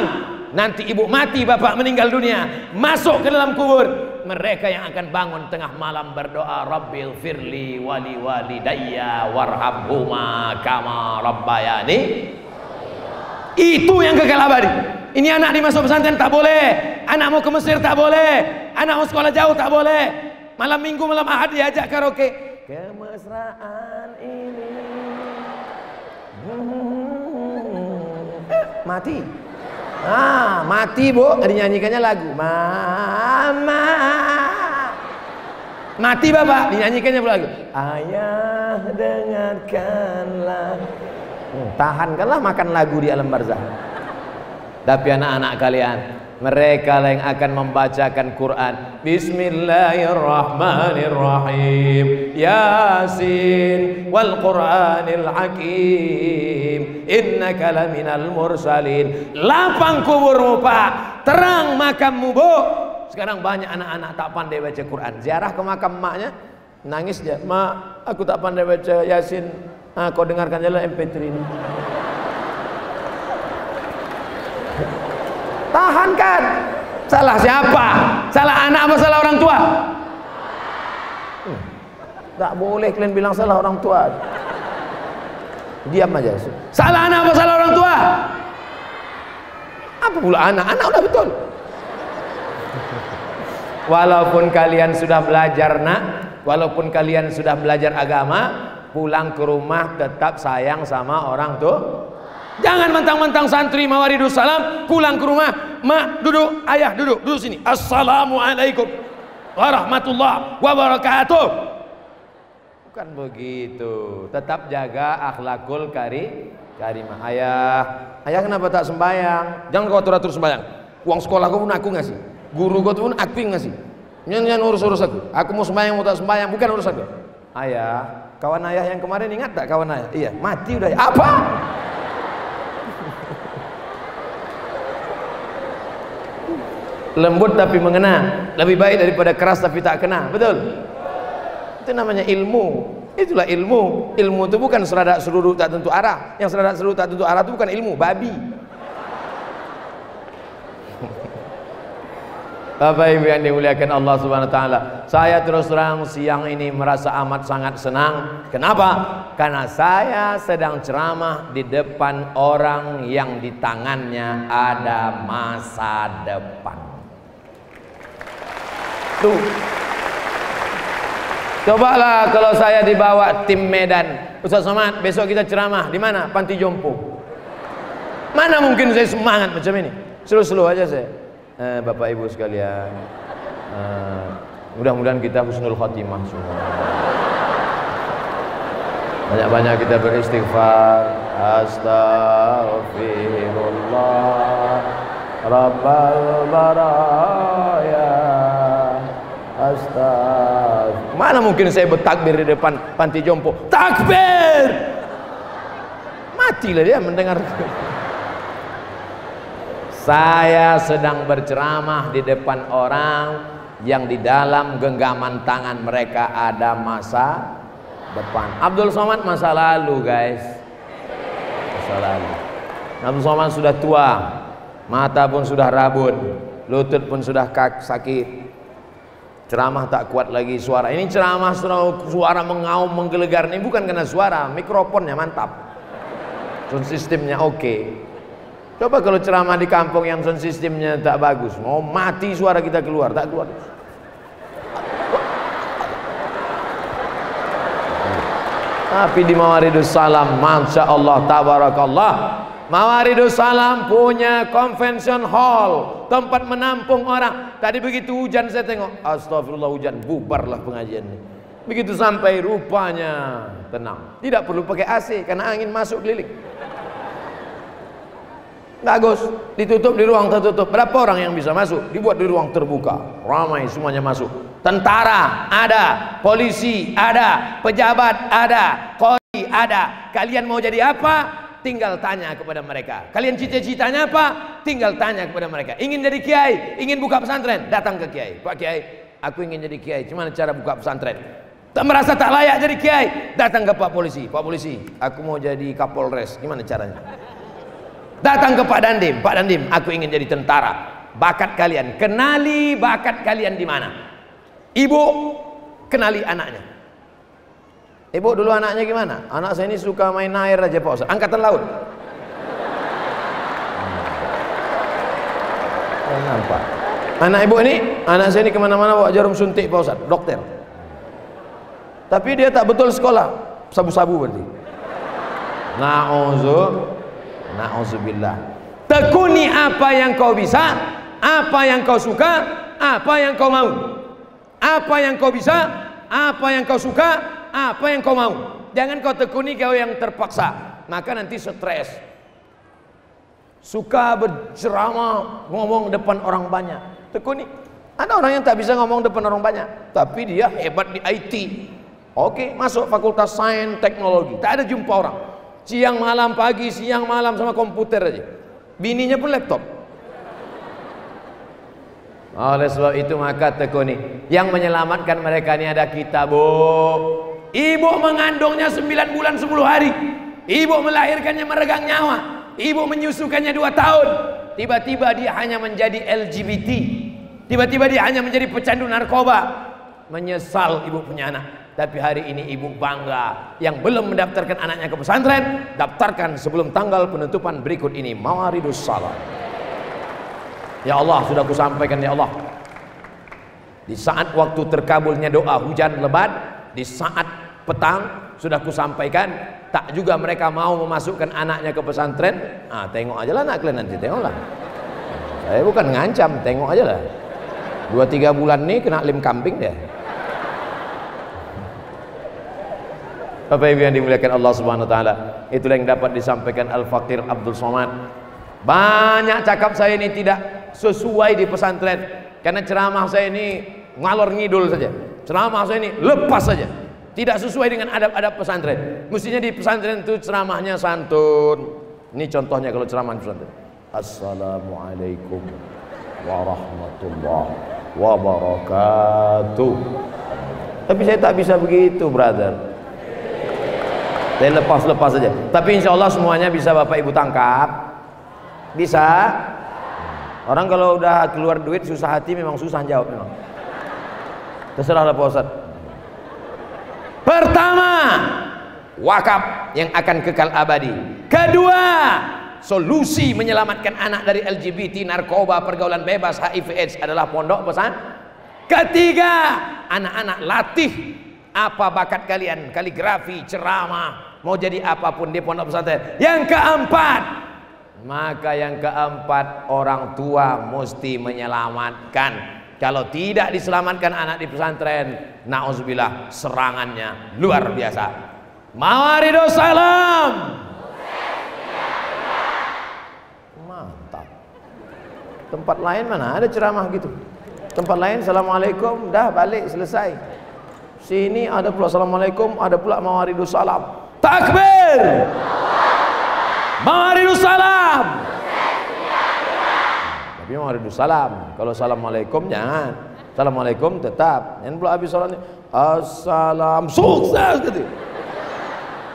Nanti ibu mati, bapak meninggal dunia, masuk ke dalam kubur. Mereka yang akan bangun tengah malam berdoa, Rabbil firli wali walidayya warhamhuma kama rabbayani. Itu yang kekal abadi. Ini anak dimasuk pesantren tak boleh, anakmu ke Mesir tak boleh, anakmu sekolah jauh tak boleh. Malam minggu malam ahad diajak karaoke. Kemesraan ini mati. Ah, mati, Bu. Dinyanyikannya lagu Mama. Mati, Bapak. Dinyanyikannya lagu Ayah dengarkanlah. Hmm, tahankanlah makan lagu di alam barzah. Tapi anak-anak kalian, mereka lah yang akan membacakan Quran. Bismillahirrahmanirrahim. Yasin wal Quranil Hakim. Innaka laminal mursalin. Lapang kuburmu, Pak. Terang makammu, Bu. Sekarang banyak anak-anak tak pandai baca Quran. Ziarah ke makam maknya, nangis dia, "Mak, aku tak pandai baca Yasin." "Ah, kau dengarkan jalan M P tiga ini." Tahankan. Salah siapa? Salah anak apa salah orang tua? Hmm. Tak boleh kalian bilang salah orang tua. Diam aja. Salah anak apa salah orang tua? Apa pula anak? Anak udah betul. Walaupun kalian sudah belajar nak, walaupun kalian sudah belajar agama, pulang ke rumah tetap sayang sama orang tua. Jangan mentang-mentang santri mawaridus salam, pulang ke rumah, "Mak, duduk, ayah duduk, duduk sini. Assalamualaikum warahmatullahi wabarakatuh." Bukan begitu. Tetap jaga akhlakul kari karimah. "Ayah, ayah kenapa tak sembahyang?" Jangan kau atur-atur sembahyang. Uang sekolah kau pun aku ngasih, guru kau pun aku ngasih. Nyanyian urus-urus aku. Aku mau sembahyang mau tak sembahyang bukan urusan kau. "Ayah, kawan ayah yang kemarin ingat tak kawan ayah?" "Iya." "Mati udah." "Apa?" Lembut tapi mengena lebih baik daripada keras tapi tak kena. Betul? Itu namanya ilmu. Itulah ilmu. Ilmu itu bukan seradak seluruh tak tentu arah. Yang seradak seluruh tak tentu arah itu bukan ilmu, babi. Bapak Ibu yang dimuliakan Allah Subhanahu wa taala, saya terus terang siang ini merasa amat sangat senang. Kenapa? Karena saya sedang ceramah di depan orang yang di tangannya ada masa depan. Tuh. Cobalah kalau saya dibawa tim Medan, "Ustaz Somad, besok kita ceramah di mana? Panti Jompo." Mana mungkin saya semangat macam ini. Slow-slow aja saya. Eh, Bapak Ibu sekalian, eh, mudah-mudahan kita husnul khatimah semua. Banyak-banyak kita beristighfar. Astaghfirullah Rabbal baraya. Astaghfirullah. Mana mungkin saya bertakbir di depan panti jompo. Takbir! Matilah dia mendengar. Saya sedang berceramah di depan orang yang di dalam genggaman tangan mereka ada masa depan. Abdul Somad masa lalu, guys. Masa lalu. Abdul Somad sudah tua, mata pun sudah rabun, lutut pun sudah sakit. Ceramah tak kuat lagi suara. Ini ceramah suara mengaum, menggelegar. Ini bukan karena suara, mikrofonnya mantap. Sound sistemnya oke. Okay. Coba kalau ceramah di kampung yang sound sistemnya tak bagus, mau mati suara kita keluar, tak keluar. Tapi di Mawaridus Salam, Masya Allah, Tabarakallah, Mawaridus Salam punya convention hall, tempat menampung orang. Tadi begitu hujan saya tengok, astagfirullah hujan, bubarlah pengajian ini. Begitu sampai rupanya tenang, tidak perlu pakai A C karena angin masuk keliling. Bagus, ditutup di ruang tertutup. Berapa orang yang bisa masuk? Dibuat di ruang terbuka, ramai semuanya masuk. Tentara ada, polisi ada, pejabat ada, kori ada. Kalian mau jadi apa? Tinggal tanya kepada mereka. Kalian cita-citanya apa? Tinggal tanya kepada mereka. Ingin jadi kiai? Ingin buka pesantren? Datang ke kiai. "Pak Kiai, aku ingin jadi kiai. Gimana cara buka pesantren?" Tak merasa tak layak jadi kiai, datang ke Pak Polisi. "Pak Polisi, aku mau jadi Kapolres. Gimana caranya?" Datang ke Pak Dandim. "Pak Dandim, aku ingin jadi tentara." Bakat kalian, kenali bakat kalian di mana. Ibu kenali anaknya. "Ibu, dulu anaknya gimana?" "Anak saya ini suka main air aja Pak Ustaz." "Angkatan laut." Oh, nampak. "Anak ibu ini, anak saya ini kemana-mana bawa jarum suntik Pak Ustaz, dokter. Tapi dia tak betul sekolah." "Sabu-sabu berarti." Na'udzu. Na'udzubillah. Tekuni apa yang kau bisa, apa yang kau suka, apa yang kau mau. Apa yang kau bisa, apa yang kau suka, apa yang kau mau. Jangan kau tekuni kau yang terpaksa, maka nanti stres. Suka berceramah, ngomong depan orang banyak. Tekuni. Ada orang yang tak bisa ngomong depan orang banyak, tapi dia hebat di I T. Oke, masuk fakultas sains teknologi, tak ada jumpa orang. Siang malam pagi, siang malam sama komputer aja. Bininya pun laptop. Oleh sebab itu maka tekuni, yang menyelamatkan mereka ini ada kita, Bu. Ibu mengandungnya sembilan bulan sepuluh hari. Ibu melahirkannya meregang nyawa. Ibu menyusukannya dua tahun. Tiba-tiba dia hanya menjadi L G B T. Tiba-tiba dia hanya menjadi pecandu narkoba. Menyesal ibu punya anak. Tapi hari ini ibu bangga. Yang belum mendaftarkan anaknya ke pesantren, daftarkan sebelum tanggal penutupan berikut ini. Mawaridus Salam. Ya Allah, sudah ku sampaikan ya Allah. Di saat waktu terkabulnya doa hujan lebat, di saat petang sudah ku sampaikan, tak juga mereka mau memasukkan anaknya ke pesantren. Ah, tengok aja lah anak kalian nanti, tengoklah. Saya bukan ngancam, tengok aja lah. Dua tiga bulan nih kena lim kambing deh. Bapak Ibu yang dimuliakan Allah Subhanahu Wa Taala, itulah yang dapat disampaikan Al Fakir Abdul Somad. Banyak cakap saya ini tidak sesuai di pesantren, karena ceramah saya ini ngalor ngidul saja. Ceramah saya ini lepas saja, tidak sesuai dengan adab-adab pesantren. Mestinya di pesantren itu ceramahnya santun. Ini contohnya kalau ceramah pesantren. Assalamualaikum warahmatullahi wabarakatuh. Tapi saya tak bisa begitu, brother. Saya lepas-lepas saja. Tapi insya Allah semuanya bisa Bapak Ibu tangkap. Bisa. Orang kalau udah keluar duit susah hati, memang susah jawab memang. Terserahlah Pak Ustaz. Pertama, wakaf yang akan kekal abadi. Kedua, solusi menyelamatkan anak dari L G B T, narkoba, pergaulan bebas, H I V AIDS adalah pondok pesan. Ketiga, anak-anak latih apa bakat kalian, kaligrafi, ceramah, mau jadi apapun di pondok pesantren. Yang keempat, maka yang keempat orang tua mesti menyelamatkan. Kalau tidak diselamatkan anak di pesantren, na'udzubillah, serangannya luar biasa. Mawaridus Salam. Tempat lain mana ada ceramah gitu. Tempat lain assalamualaikum, dah balik selesai. Sini ada pula assalamualaikum, ada pula mawaridus salam. Takbir. Mawaridus salam. Tapi mawaridus salam. Kalau assalamualaikum jangan. Assalamualaikum tetap. Yang pula habis salamnya assalam sukses gitu.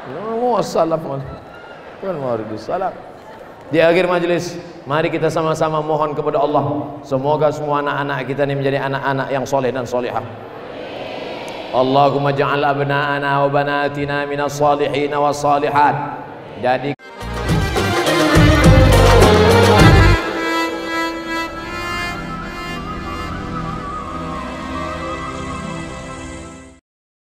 Nah, assalamualaikum. Kan mawaridus salam. Di akhir majelis, mari kita sama-sama mohon kepada Allah, semoga semua anak-anak kita ini menjadi anak-anak yang soleh dan solehah. Allahumma ja'al abna'ana wa banatina minas salihin wa salihat. Jadi